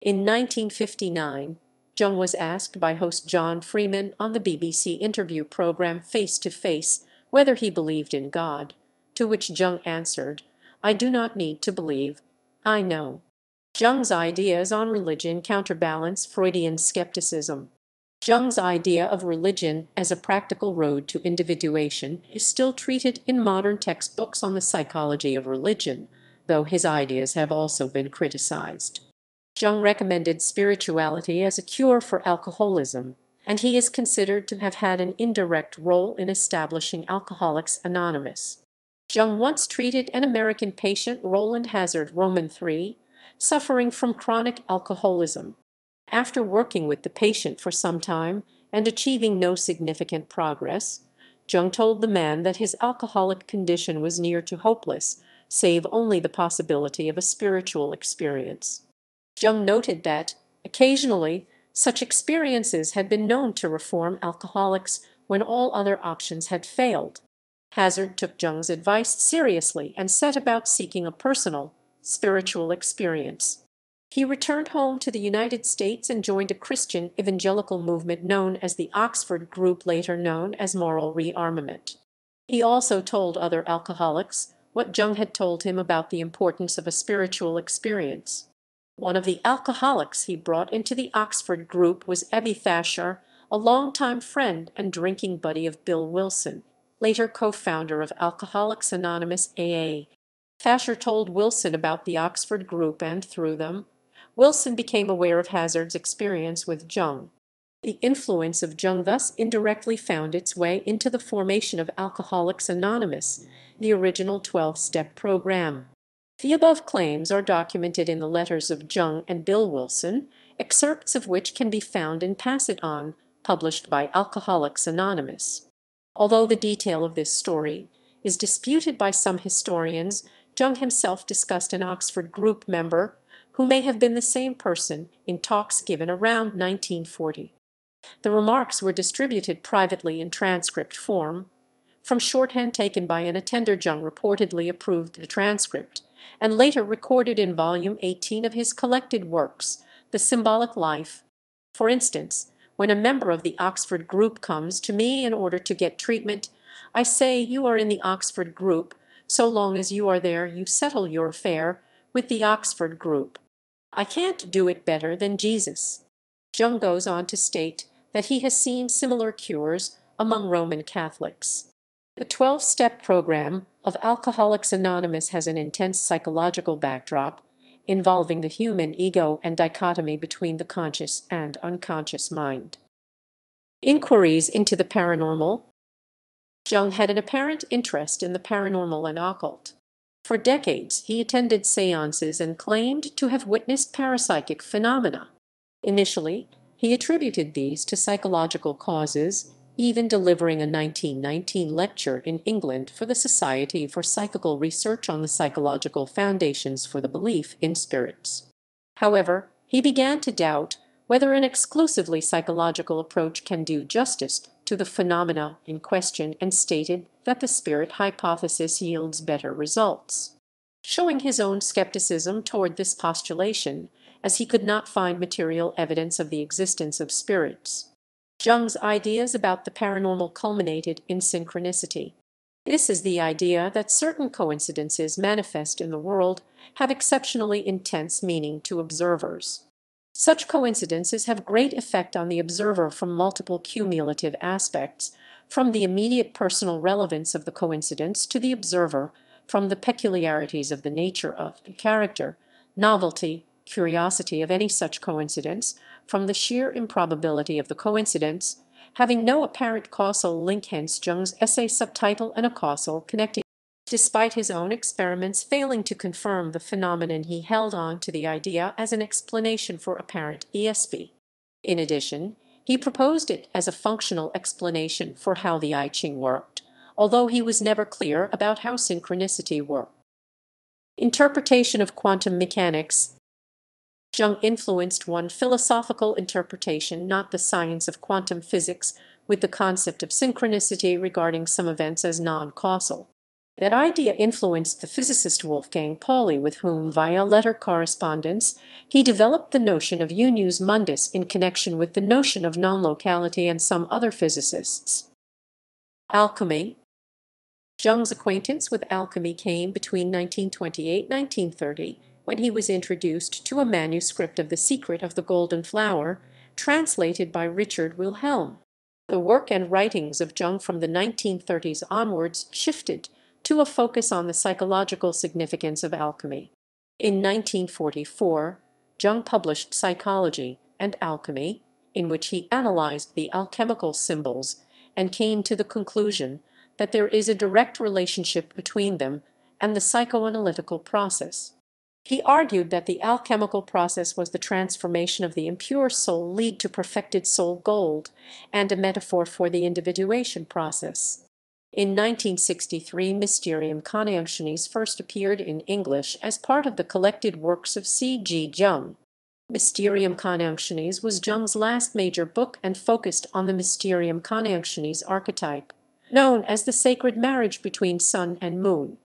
In nineteen fifty-nine, Jung was asked by host John Freeman on the B B C interview program Face to Face whether he believed in God, to which Jung answered, "I do not need to believe. I know." Jung's ideas on religion counterbalance Freudian skepticism. Jung's idea of religion as a practical road to individuation is still treated in modern textbooks on the psychology of religion, though his ideas have also been criticized. Jung recommended spirituality as a cure for alcoholism, and he is considered to have had an indirect role in establishing Alcoholics Anonymous. Jung once treated an American patient, Roland Hazard Roman the third, suffering from chronic alcoholism. After working with the patient for some time and achieving no significant progress, Jung told the man that his alcoholic condition was near to hopeless, save only the possibility of a spiritual experience. Jung noted that, occasionally, such experiences had been known to reform alcoholics when all other options had failed. Hazard took Jung's advice seriously and set about seeking a personal, spiritual experience. He returned home to the United States and joined a Christian evangelical movement known as the Oxford Group, later known as Moral Rearmament. He also told other alcoholics what Jung had told him about the importance of a spiritual experience. One of the alcoholics he brought into the Oxford Group was Ebbe Thasher, a longtime friend and drinking buddy of Bill Wilson, later co-founder of Alcoholics Anonymous A A. Thasher told Wilson about the Oxford Group, and through them, Wilson became aware of Hazard's experience with Jung. The influence of Jung thus indirectly found its way into the formation of Alcoholics Anonymous, the original twelve-step program. The above claims are documented in the letters of Jung and Bill Wilson, excerpts of which can be found in Pass It On, published by Alcoholics Anonymous. Although the detail of this story is disputed by some historians, Jung himself discussed an Oxford Group member, who may have been the same person, in talks given around nineteen forty. The remarks were distributed privately in transcript form. From shorthand taken by an attender, Jung reportedly approved the transcript, and later recorded in Volume eighteen of his collected works, The Symbolic Life. For instance, when a member of the Oxford Group comes to me in order to get treatment, I say, "You are in the Oxford Group. So long as you are there, you settle your affair with the Oxford Group. I can't do it better than Jesus." Jung goes on to state that he has seen similar cures among Roman Catholics. The twelve-step program of Alcoholics Anonymous has an intense psychological backdrop involving the human ego and dichotomy between the conscious and unconscious mind. Inquiries into the paranormal. Jung had an apparent interest in the paranormal and occult. For decades, he attended seances and claimed to have witnessed parapsychic phenomena. Initially, he attributed these to psychological causes, even delivering a nineteen nineteen lecture in England for the Society for Psychical Research on the psychological foundations for the belief in spirits. However, he began to doubt whether an exclusively psychological approach can do justice to the phenomena in question, and stated that the spirit hypothesis yields better results. Showing his own skepticism toward this postulation, as he could not find material evidence of the existence of spirits, Jung's ideas about the paranormal culminated in synchronicity. This is the idea that certain coincidences manifest in the world have exceptionally intense meaning to observers. Such coincidences have great effect on the observer from multiple cumulative aspects, from the immediate personal relevance of the coincidence to the observer, from the peculiarities of the nature of, character, novelty, curiosity of any such coincidence, from the sheer improbability of the coincidence, having no apparent causal link, hence Jung's essay subtitle An Ocausal Connecting. Despite his own experiments failing to confirm the phenomenon, he held on to the idea as an explanation for apparent E S P. In addition, he proposed it as a functional explanation for how the I Ching worked, although he was never clear about how synchronicity worked. Interpretation of quantum mechanics. Jung influenced one philosophical interpretation, not the science of quantum physics, with the concept of synchronicity regarding some events as non-causal. That idea influenced the physicist Wolfgang Pauli, with whom, via letter correspondence, he developed the notion of unius mundus in connection with the notion of non-locality and some other physicists. Alchemy. Jung's acquaintance with alchemy came between nineteen twenty-eight and nineteen thirty, when he was introduced to a manuscript of The Secret of the Golden Flower, translated by Richard Wilhelm. The work and writings of Jung from the nineteen thirties onwards shifted to a focus on the psychological significance of alchemy. In nineteen forty-four, Jung published Psychology and Alchemy, in which he analyzed the alchemical symbols and came to the conclusion that there is a direct relationship between them and the psychoanalytical process. He argued that the alchemical process was the transformation of the impure soul lead to perfected soul gold, and a metaphor for the individuation process. In nineteen sixty-three, Mysterium Conjunctionis first appeared in English as part of the collected works of C G Jung. Mysterium Conjunctionis was Jung's last major book and focused on the Mysterium Conjunctionis archetype, known as the sacred marriage between sun and moon.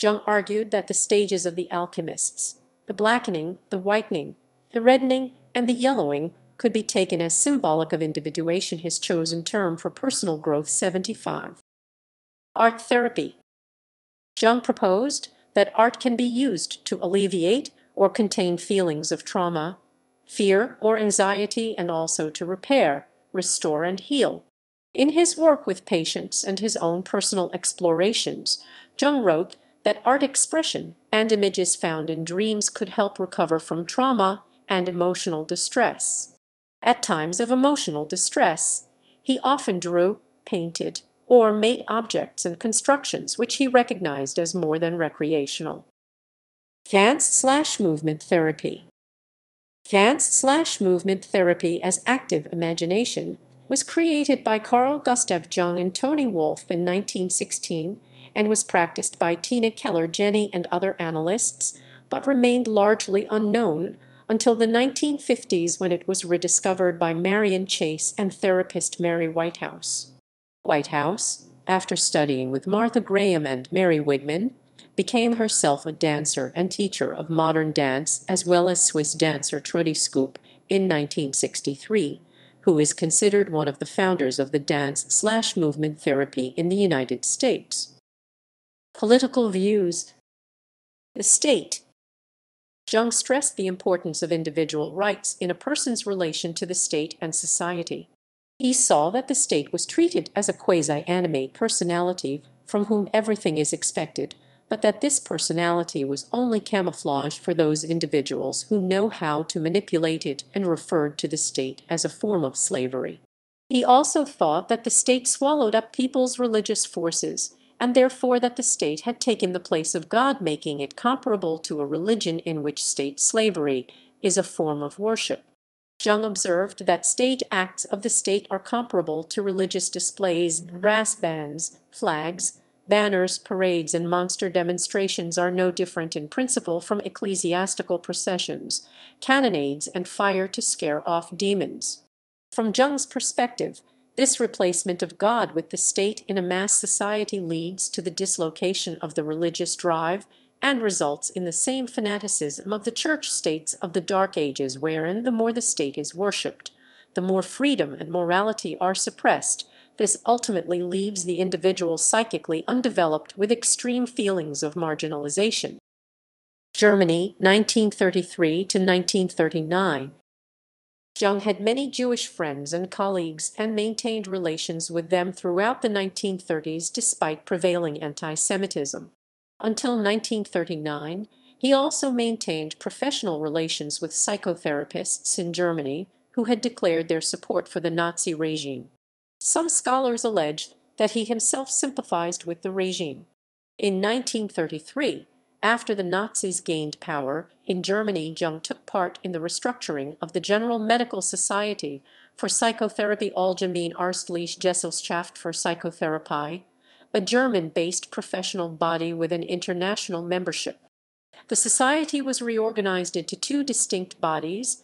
Jung argued that the stages of the alchemists, the blackening, the whitening, the reddening, and the yellowing, could be taken as symbolic of individuation, his chosen term for personal growth. seventy-five. Art therapy. Jung proposed that art can be used to alleviate or contain feelings of trauma, fear, or anxiety, and also to repair, restore, and heal. In his work with patients and his own personal explorations, Jung wrote that art expression and images found in dreams could help recover from trauma and emotional distress. At times of emotional distress, he often drew, painted, or made objects and constructions which he recognized as more than recreational. Dance/movement therapy. Dance/movement therapy as active imagination was created by Carl Gustav Jung and Toni Wolff in nineteen sixteen and was practiced by Tina Keller-Jenny and other analysts, but remained largely unknown until the nineteen fifties, when it was rediscovered by Marion Chase and therapist Mary Whitehouse. Whitehouse, after studying with Martha Graham and Mary Wigman, became herself a dancer and teacher of modern dance as well as Swiss dancer Trudy Scoop in nineteen sixty-three, who is considered one of the founders of the dance/movement therapy in the United States. Political views. The state. Jung stressed the importance of individual rights in a person's relation to the state and society. He saw that the state was treated as a quasi-animate personality from whom everything is expected, but that this personality was only camouflage for those individuals who know how to manipulate it, and referred to the state as a form of slavery. He also thought that the state swallowed up people's religious forces, and therefore that the state had taken the place of God, making it comparable to a religion in which state slavery is a form of worship. Jung observed that stage acts of the state are comparable to religious displays. Brass bands, flags, banners, parades, and monster demonstrations are no different in principle from ecclesiastical processions, cannonades, and fire to scare off demons. From Jung's perspective, this replacement of God with the state in a mass society leads to the dislocation of the religious drive and results in the same fanaticism of the church states of the Dark Ages, wherein the more the state is worshipped, the more freedom and morality are suppressed. This ultimately leaves the individual psychically undeveloped with extreme feelings of marginalization. Germany, nineteen thirty-three to nineteen thirty-nine. Jung had many Jewish friends and colleagues and maintained relations with them throughout the nineteen thirties despite prevailing anti-Semitism. Until nineteen thirty-nine, he also maintained professional relations with psychotherapists in Germany who had declared their support for the Nazi regime. Some scholars allege that he himself sympathized with the regime. In nineteen thirty-three, after the Nazis gained power in Germany, Jung took part in the restructuring of the General Medical Society für Psychotherapie Allgemein Ärztliche Gesellschaft für Psychotherapie, a German-based professional body with an international membership. The society was reorganized into two distinct bodies: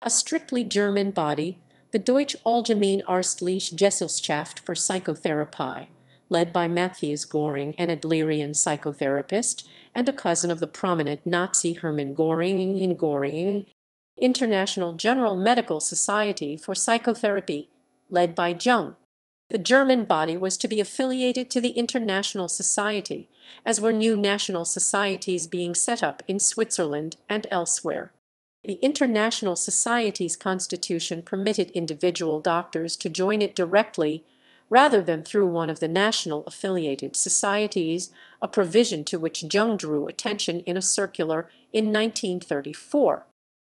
a strictly German body, the Deutsche Allgemeine Ärztliche Gesellschaft für Psychotherapie, led by Matthias Göring, an Adlerian psychotherapist and a cousin of the prominent Nazi Hermann Göring, in Göring, International General Medical Society for Psychotherapy, led by Jung. The German body was to be affiliated to the International Society, as were new national societies being set up in Switzerland and elsewhere. The International Society's constitution permitted individual doctors to join it directly, rather than through one of the national affiliated societies, a provision to which Jung drew attention in a circular in nineteen thirty-four.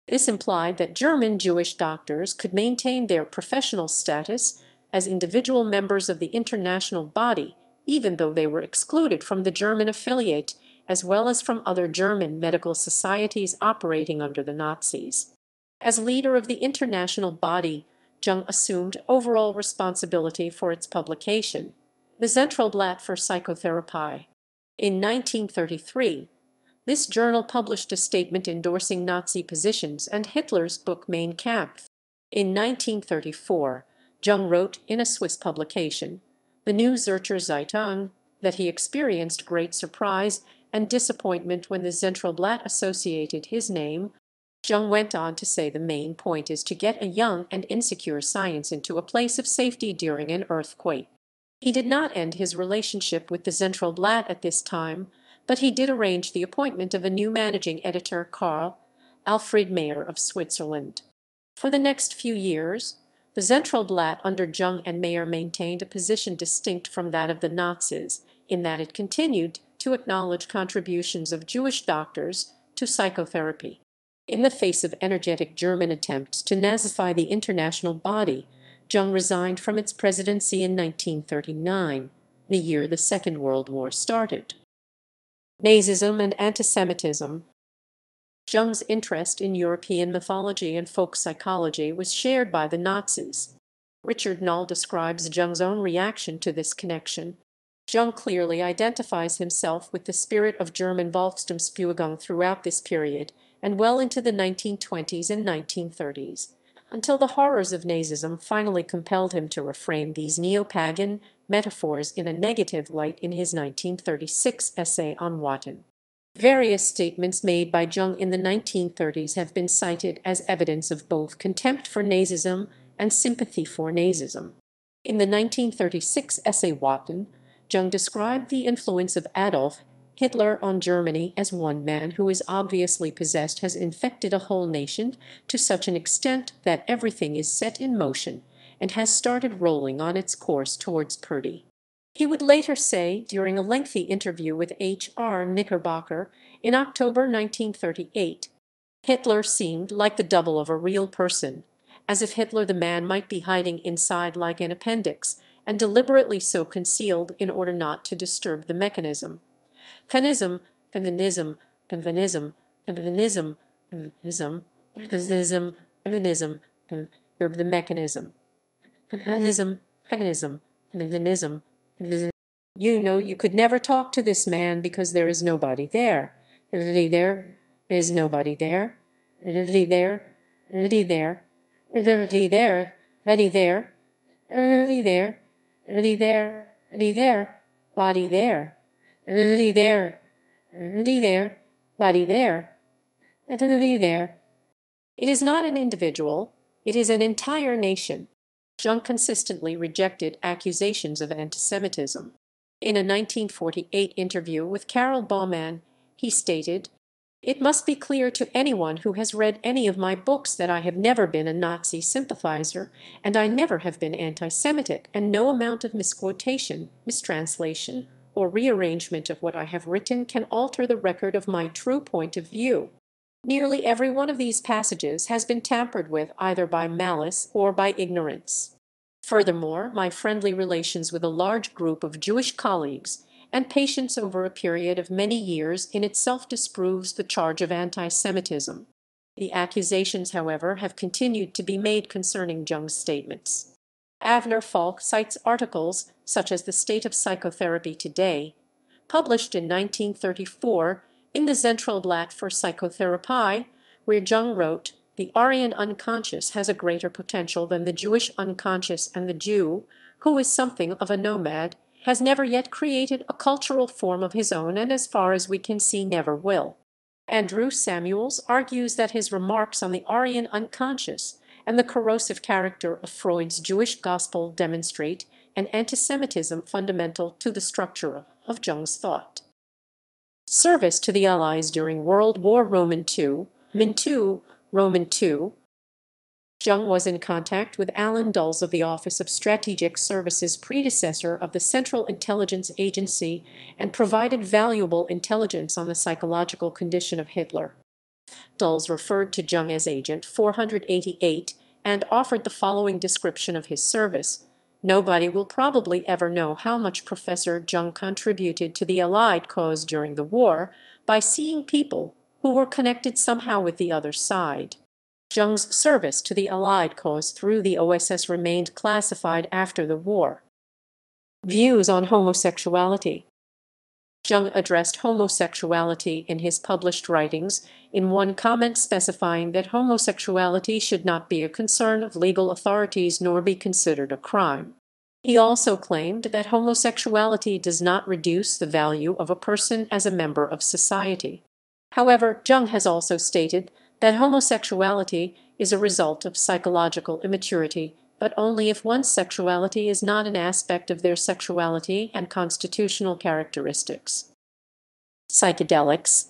This implied that German Jewish doctors could maintain their professional status as individual members of the international body, even though they were excluded from the German affiliate, as well as from other German medical societies operating under the Nazis. As leader of the international body, Jung assumed overall responsibility for its publication, the Zentralblatt für Psychotherapie. In nineteen thirty-three, this journal published a statement endorsing Nazi positions and Hitler's book Mein Kampf. In nineteen thirty-four, Jung wrote in a Swiss publication, the Neue Zürcher Zeitung, that he experienced great surprise and disappointment when the Zentralblatt associated his name. Jung went on to say the main point is to get a young and insecure science into a place of safety during an earthquake. He did not end his relationship with the Zentralblatt at this time, but he did arrange the appointment of a new managing editor, Carl Alfred Mayer of Switzerland. For the next few years, the Zentralblatt under Jung and Mayer maintained a position distinct from that of the Nazis, in that it continued to acknowledge contributions of Jewish doctors to psychotherapy. In the face of energetic German attempts to Nazify the international body, Jung resigned from its presidency in nineteen thirty-nine, the year the Second World War started. Nazism and antisemitism. Jung's interest in European mythology and folk psychology was shared by the Nazis. Richard Null describes Jung's own reaction to this connection. Jung clearly identifies himself with the spirit of German Volkstumsbewegung throughout this period and well into the nineteen twenties and nineteen thirties, until the horrors of Nazism finally compelled him to reframe these neo-pagan metaphors in a negative light in his nineteen thirty-six essay on Watten. Various statements made by Jung in the nineteen thirties have been cited as evidence of both contempt for Nazism and sympathy for Nazism. In the nineteen thirty-six essay Watten, Jung described the influence of Adolf Hitler on Germany as one man who is obviously possessed has infected a whole nation to such an extent that everything is set in motion and has started rolling on its course towards Purdy. He would later say, during a lengthy interview with H R Knickerbocker in October nineteen thirty-eight, Hitler seemed like the double of a real person, as if Hitler the man might be hiding inside like an appendix, and deliberately so concealed in order not to disturb the mechanism. Panism, panism, panism, panism, panism, panism, panism, the mechanism. Panism, panism, panism. You know, you could never talk to this man because there is nobody there. There is nobody there. There, there, there, there, there, there, there, there, body there, there, there, body there, there. It is not an individual, it is an entire nation. Jung consistently rejected accusations of antisemitism. In a nineteen forty-eight interview with Carol Baumann, he stated, "It must be clear to anyone who has read any of my books that I have never been a Nazi sympathizer, and I never have been anti-Semitic, and no amount of misquotation, mistranslation, or rearrangement of what I have written can alter the record of my true point of view. Nearly every one of these passages has been tampered with either by malice or by ignorance. Furthermore, my friendly relations with a large group of Jewish colleagues and patients over a period of many years in itself disproves the charge of anti-Semitism." The accusations, however, have continued to be made concerning Jung's statements. Avner Falk cites articles such as The State of Psychotherapy Today, published in nineteen thirty-four, in the Zentralblatt für Psychotherapie, where Jung wrote, "The Aryan unconscious has a greater potential than the Jewish unconscious, and the Jew, who is something of a nomad, has never yet created a cultural form of his own and as far as we can see never will." Andrew Samuels argues that his remarks on the Aryan unconscious and the corrosive character of Freud's Jewish gospel demonstrate and antisemitism fundamental to the structure of Jung's thought. Service to the Allies during World War Roman two, Min two, Roman two. Jung was in contact with Alan Dulles of the Office of Strategic Services, predecessor of the Central Intelligence Agency, and provided valuable intelligence on the psychological condition of Hitler. Dulles referred to Jung as Agent four eighty-eight and offered the following description of his service. Nobody will probably ever know how much Professor Jung contributed to the Allied cause during the war by seeing people who were connected somehow with the other side. Jung's service to the Allied cause through the O S S remained classified after the war. Views on homosexuality. Jung addressed homosexuality in his published writings, in one comment specifying that homosexuality should not be a concern of legal authorities nor be considered a crime. He also claimed that homosexuality does not reduce the value of a person as a member of society. However, Jung has also stated that homosexuality is a result of psychological immaturity, but only if one's sexuality is not an aspect of their sexuality and constitutional characteristics. Psychedelics.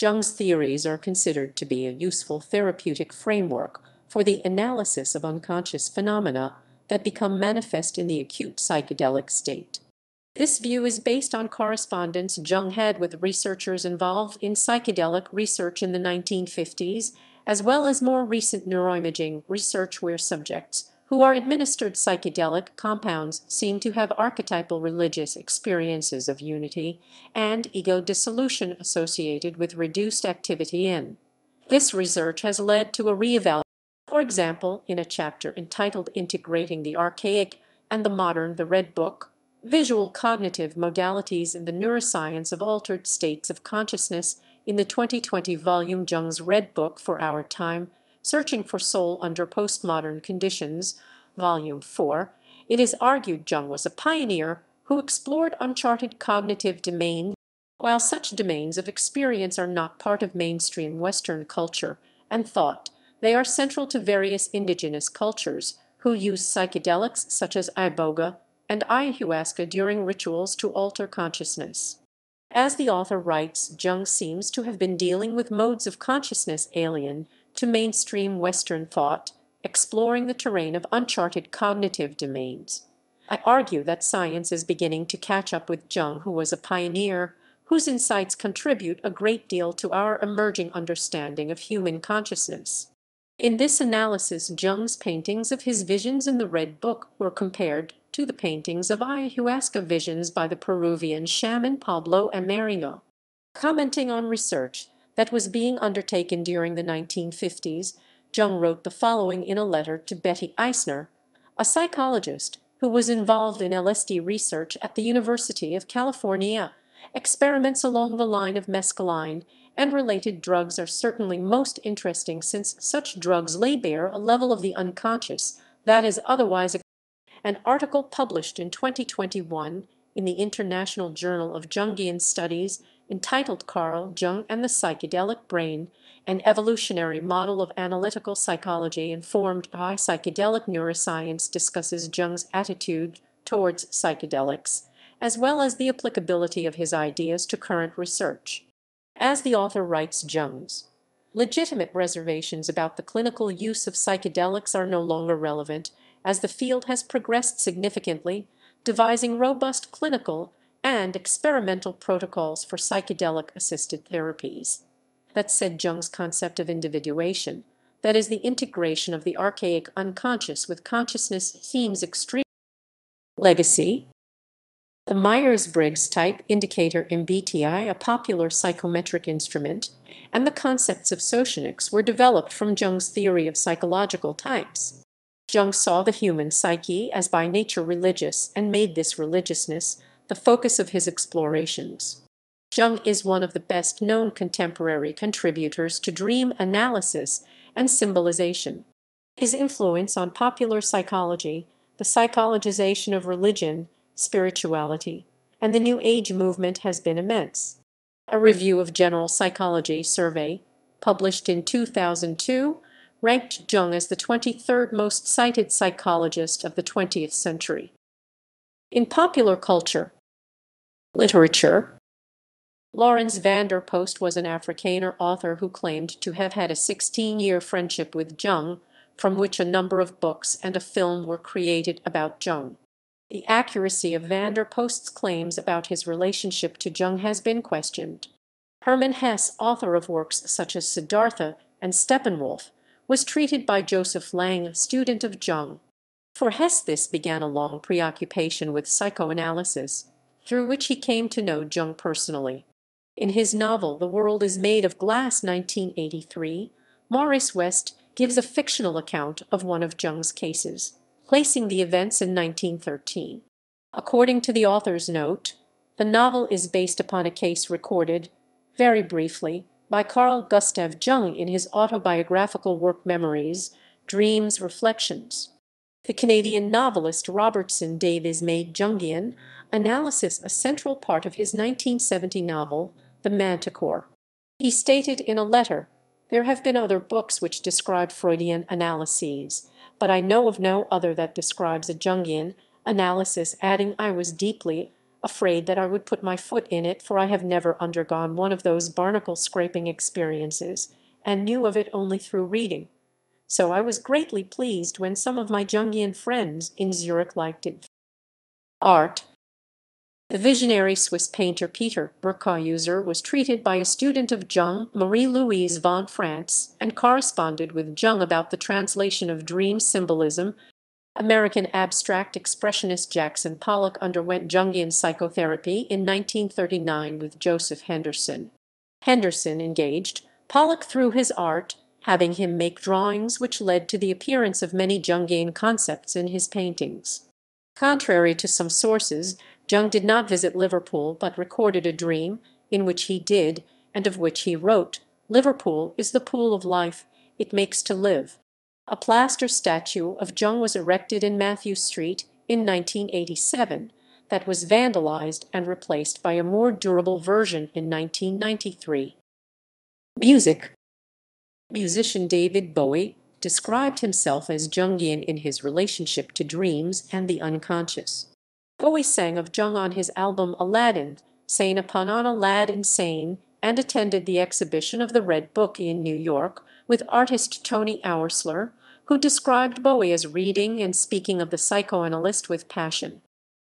Jung's theories are considered to be a useful therapeutic framework for the analysis of unconscious phenomena that become manifest in the acute psychedelic state. This view is based on correspondence Jung had with researchers involved in psychedelic research in the nineteen fifties, as well as more recent neuroimaging research where subjects who are administered psychedelic compounds seem to have archetypal religious experiences of unity and ego dissolution associated with reduced activity in. This research has led to a reevaluation, for example, in a chapter entitled Integrating the Archaic and the Modern, the Red Book, Visual Cognitive Modalities in the Neuroscience of Altered States of Consciousness, in the twenty twenty volume Jung's Red Book for Our Time, Searching for Soul Under Postmodern Conditions, Volume four, it is argued Jung was a pioneer who explored uncharted cognitive domains, while such domains of experience are not part of mainstream Western culture and thought. They are central to various indigenous cultures who use psychedelics such as iboga and ayahuasca during rituals to alter consciousness. As the author writes, Jung seems to have been dealing with modes of consciousness alien to mainstream Western thought, exploring the terrain of uncharted cognitive domains. I argue that science is beginning to catch up with Jung, who was a pioneer, whose insights contribute a great deal to our emerging understanding of human consciousness. In this analysis, Jung's paintings of his visions in the Red Book were compared to the paintings of ayahuasca visions by the Peruvian shaman Pablo Amerigo. Commenting on research that was being undertaken during the nineteen fifties, Jung wrote the following in a letter to Betty Eisner, a psychologist who was involved in L S D research at the University of California. Experiments along the line of mescaline and related drugs are certainly most interesting, since such drugs lay bare a level of the unconscious that is otherwise a An article published in twenty twenty-one in the International Journal of Jungian Studies, entitled Carl Jung and the Psychedelic Brain, an Evolutionary Model of Analytical Psychology Informed by Psychedelic Neuroscience, discusses Jung's attitude towards psychedelics, as well as the applicability of his ideas to current research. As the author writes, Jung's legitimate reservations about the clinical use of psychedelics are no longer relevant, as the field has progressed significantly, devising robust clinical and experimental protocols for psychedelic-assisted therapies. That said, Jung's concept of individuation, that is the integration of the archaic unconscious with consciousness, seems extreme. Legacy. The Myers-Briggs type indicator M B T I, a popular psychometric instrument, and the concepts of socionics were developed from Jung's theory of psychological types. Jung saw the human psyche as by nature religious and made this religiousness the focus of his explorations. Jung is one of the best-known contemporary contributors to dream analysis and symbolization. His influence on popular psychology, the psychologization of religion, spirituality, and the New Age movement has been immense. A review of General Psychology survey, published in two thousand two, ranked Jung as the twenty-third most cited psychologist of the twentieth century. In popular culture, literature, Lawrence Vanderpost was an Afrikaner author who claimed to have had a sixteen-year friendship with Jung, from which a number of books and a film were created about Jung. The accuracy of Vanderpost's claims about his relationship to Jung has been questioned. Hermann Hesse, author of works such as Siddhartha and Steppenwolf, was treated by Joseph Lang, a student of Jung. For Hesse, this began a long preoccupation with psychoanalysis, through which he came to know Jung personally. In his novel The World is Made of Glass nineteen eighty-three, Maurice West gives a fictional account of one of Jung's cases, placing the events in nineteen thirteen. According to the author's note, the novel is based upon a case recorded, very briefly, by Carl Gustav Jung in his autobiographical work Memories, Dreams, Reflections. The Canadian novelist Robertson Davies made Jungian analysis a central part of his nineteen seventy novel, The Manticore. He stated in a letter, "There have been other books which describe Freudian analyses, but I know of no other that describes a Jungian analysis," adding, "I was deeply afraid that I would put my foot in it, for I have never undergone one of those barnacle-scraping experiences, and knew of it only through reading. So I was greatly pleased when some of my Jungian friends in Zurich liked it." Art. The visionary Swiss painter Peter Berkhuyser was treated by a student of Jung, Marie-Louise von France, and corresponded with Jung about the translation of dream symbolism. American abstract expressionist Jackson Pollock underwent Jungian psychotherapy in nineteen thirty-nine with Joseph Henderson. Henderson engaged Pollock through his art, having him make drawings which led to the appearance of many Jungian concepts in his paintings. Contrary to some sources, Jung did not visit Liverpool but recorded a dream, in which he did, and of which he wrote, "Liverpool is the pool of life, it makes to live." A plaster statue of Jung was erected in Matthew Street in nineteen eighty-seven that was vandalized and replaced by a more durable version in nineteen ninety-three. Music. Musician David Bowie described himself as Jungian in his relationship to dreams and the unconscious. Bowie sang of Jung on his album Aladdin, Sane Upon an Aladdin Sane, and attended the exhibition of the Red Book in New York with artist Tony Auersler, who described Bowie as reading and speaking of the psychoanalyst with passion.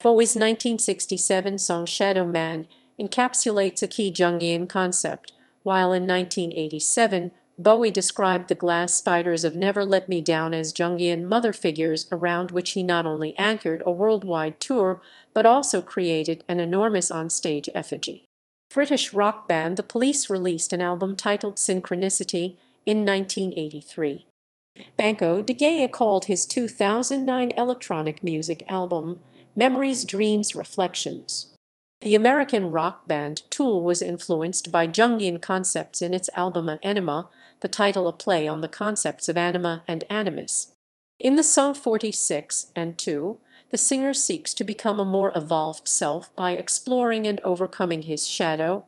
Bowie's nineteen sixty-seven song Shadow Man encapsulates a key Jungian concept, while in nineteen eighty-seven, Bowie described the glass spiders of Never Let Me Down as Jungian mother figures around which he not only anchored a worldwide tour, but also created an enormous onstage effigy. British rock band The Police released an album titled Synchronicity in nineteen eighty-three. Banco de Gaia called his two thousand nine electronic music album Memories, Dreams, Reflections. The American rock band Tool was influenced by Jungian concepts in its album Anima, the title a play on the concepts of anima and animus. In the song forty-six and two, the singer seeks to become a more evolved self by exploring and overcoming his shadow.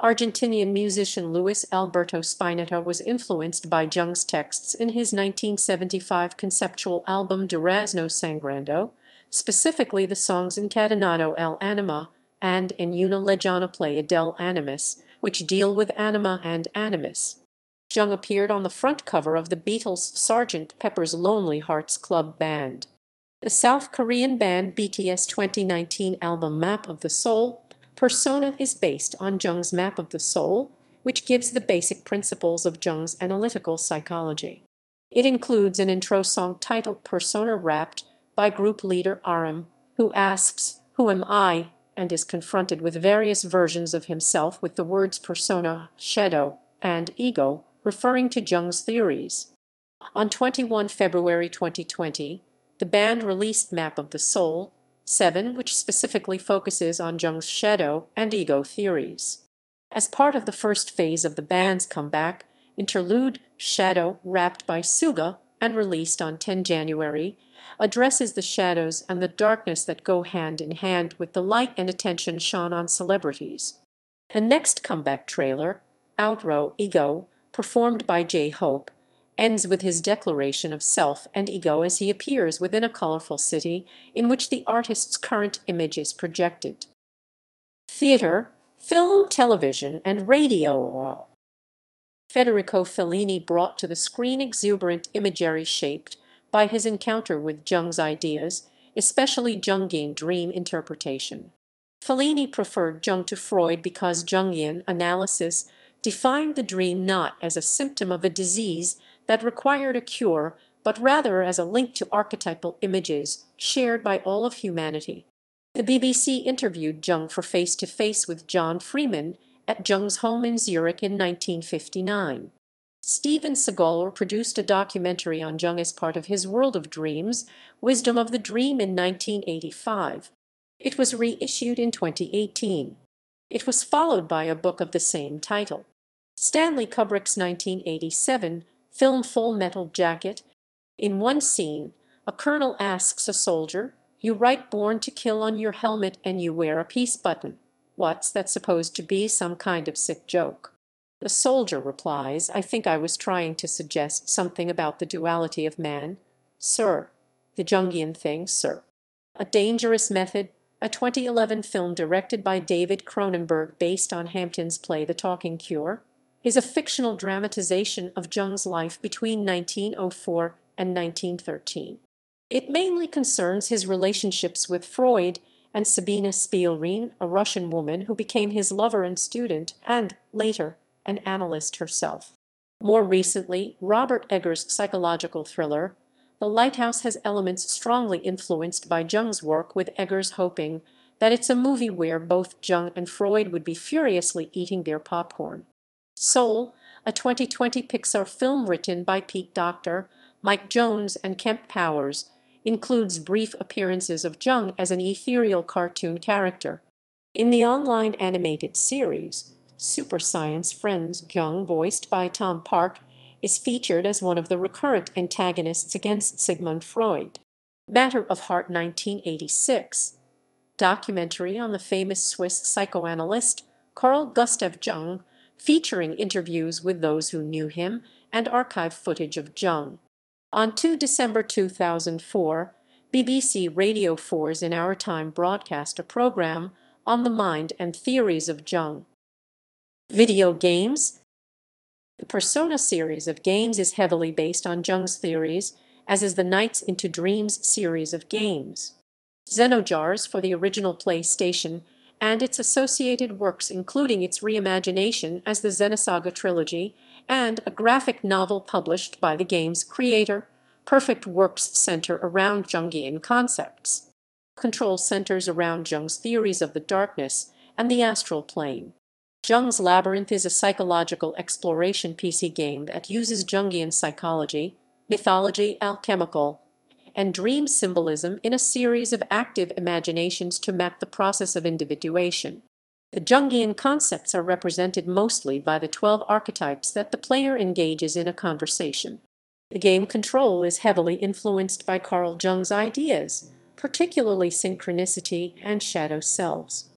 Argentinian musician Luis Alberto Spinetta was influenced by Jung's texts in his nineteen seventy-five conceptual album Durazno Sangrando, specifically the songs Encadenado el Anima and En una legión playa del animus, which deal with anima and animus. Jung appeared on the front cover of the Beatles' Sergeant Pepper's Lonely Hearts Club Band. The South Korean band B T S twenty nineteen album Map of the Soul, Persona, is based on Jung's Map of the Soul, which gives the basic principles of Jung's analytical psychology. It includes an intro song titled Persona Wrapped by group leader Aram, who asks, "Who am I?" and is confronted with various versions of himself with the words persona, shadow, and ego, referring to Jung's theories. On the twenty-first of February twenty twenty, the band released Map of the Soul, seven, which specifically focuses on Jung's shadow and ego theories. As part of the first phase of the band's comeback, interlude Shadow Wrapped by Suga, and released on the tenth of January, addresses the shadows and the darkness that go hand in hand with the light and attention shone on celebrities. The next comeback trailer, Outro Ego, performed by J-Hope, ends with his declaration of self and ego as he appears within a colorful city in which the artist's current image is projected. Theater, film, television, and radio are. Federico Fellini brought to the screen exuberant imagery shaped by his encounter with Jung's ideas, especially Jungian dream interpretation. Fellini preferred Jung to Freud because Jungian analysis defined the dream not as a symptom of a disease that required a cure, but rather as a link to archetypal images shared by all of humanity. The B B C interviewed Jung for Face to Face with John Freeman at Jung's home in Zurich in nineteen fifty-nine. Steven Seagal produced a documentary on Jung as part of his World of Dreams, Wisdom of the Dream, in nineteen eighty-five. It was reissued in twenty eighteen. It was followed by a book of the same title. Stanley Kubrick's nineteen eighty-seven film Full Metal Jacket. In one scene, a colonel asks a soldier, "You write 'born to kill' on your helmet and you wear a peace button. What's that supposed to be, some kind of sick joke?" The soldier replies, "I think I was trying to suggest something about the duality of man, sir. The Jungian thing, sir." A Dangerous Method, a twenty eleven film directed by David Cronenberg based on Hampton's play The Talking Cure, is a fictional dramatization of Jung's life between nineteen oh four and nineteen thirteen. It mainly concerns his relationships with Freud and Sabina Spielrein, a Russian woman who became his lover and student, and, later, an analyst herself. More recently, Robert Eggers' psychological thriller The Lighthouse has elements strongly influenced by Jung's work, with Eggers hoping that it's a movie where both Jung and Freud would be furiously eating their popcorn. Soul, a twenty twenty Pixar film written by Pete Docter, Mike Jones, and Kemp Powers, includes brief appearances of Jung as an ethereal cartoon character. In the online animated series Super Science Friends, Jung, voiced by Tom Park, is featured as one of the recurrent antagonists against Sigmund Freud. Matter of Heart, nineteen eighty-six. Documentary on the famous Swiss psychoanalyst Carl Gustav Jung, featuring interviews with those who knew him and archive footage of Jung. On the second of December two thousand four, B B C Radio four's In Our Time broadcast a program on the mind and theories of Jung. Video games. The Persona series of games is heavily based on Jung's theories, as is the Nights into Dreams series of games. Xenojars for the original PlayStation and its associated works, including its reimagination as the Xenosaga trilogy, and a graphic novel published by the game's creator, Perfect Works, center around Jungian concepts. Control centers around Jung's theories of the darkness and the astral plane. Jung's Labyrinth is a psychological exploration P C game that uses Jungian psychology, mythology, alchemical, and dream symbolism in a series of active imaginations to map the process of individuation. The Jungian concepts are represented mostly by the twelve archetypes that the player engages in a conversation. The game Control is heavily influenced by Carl Jung's ideas, particularly synchronicity and shadow selves.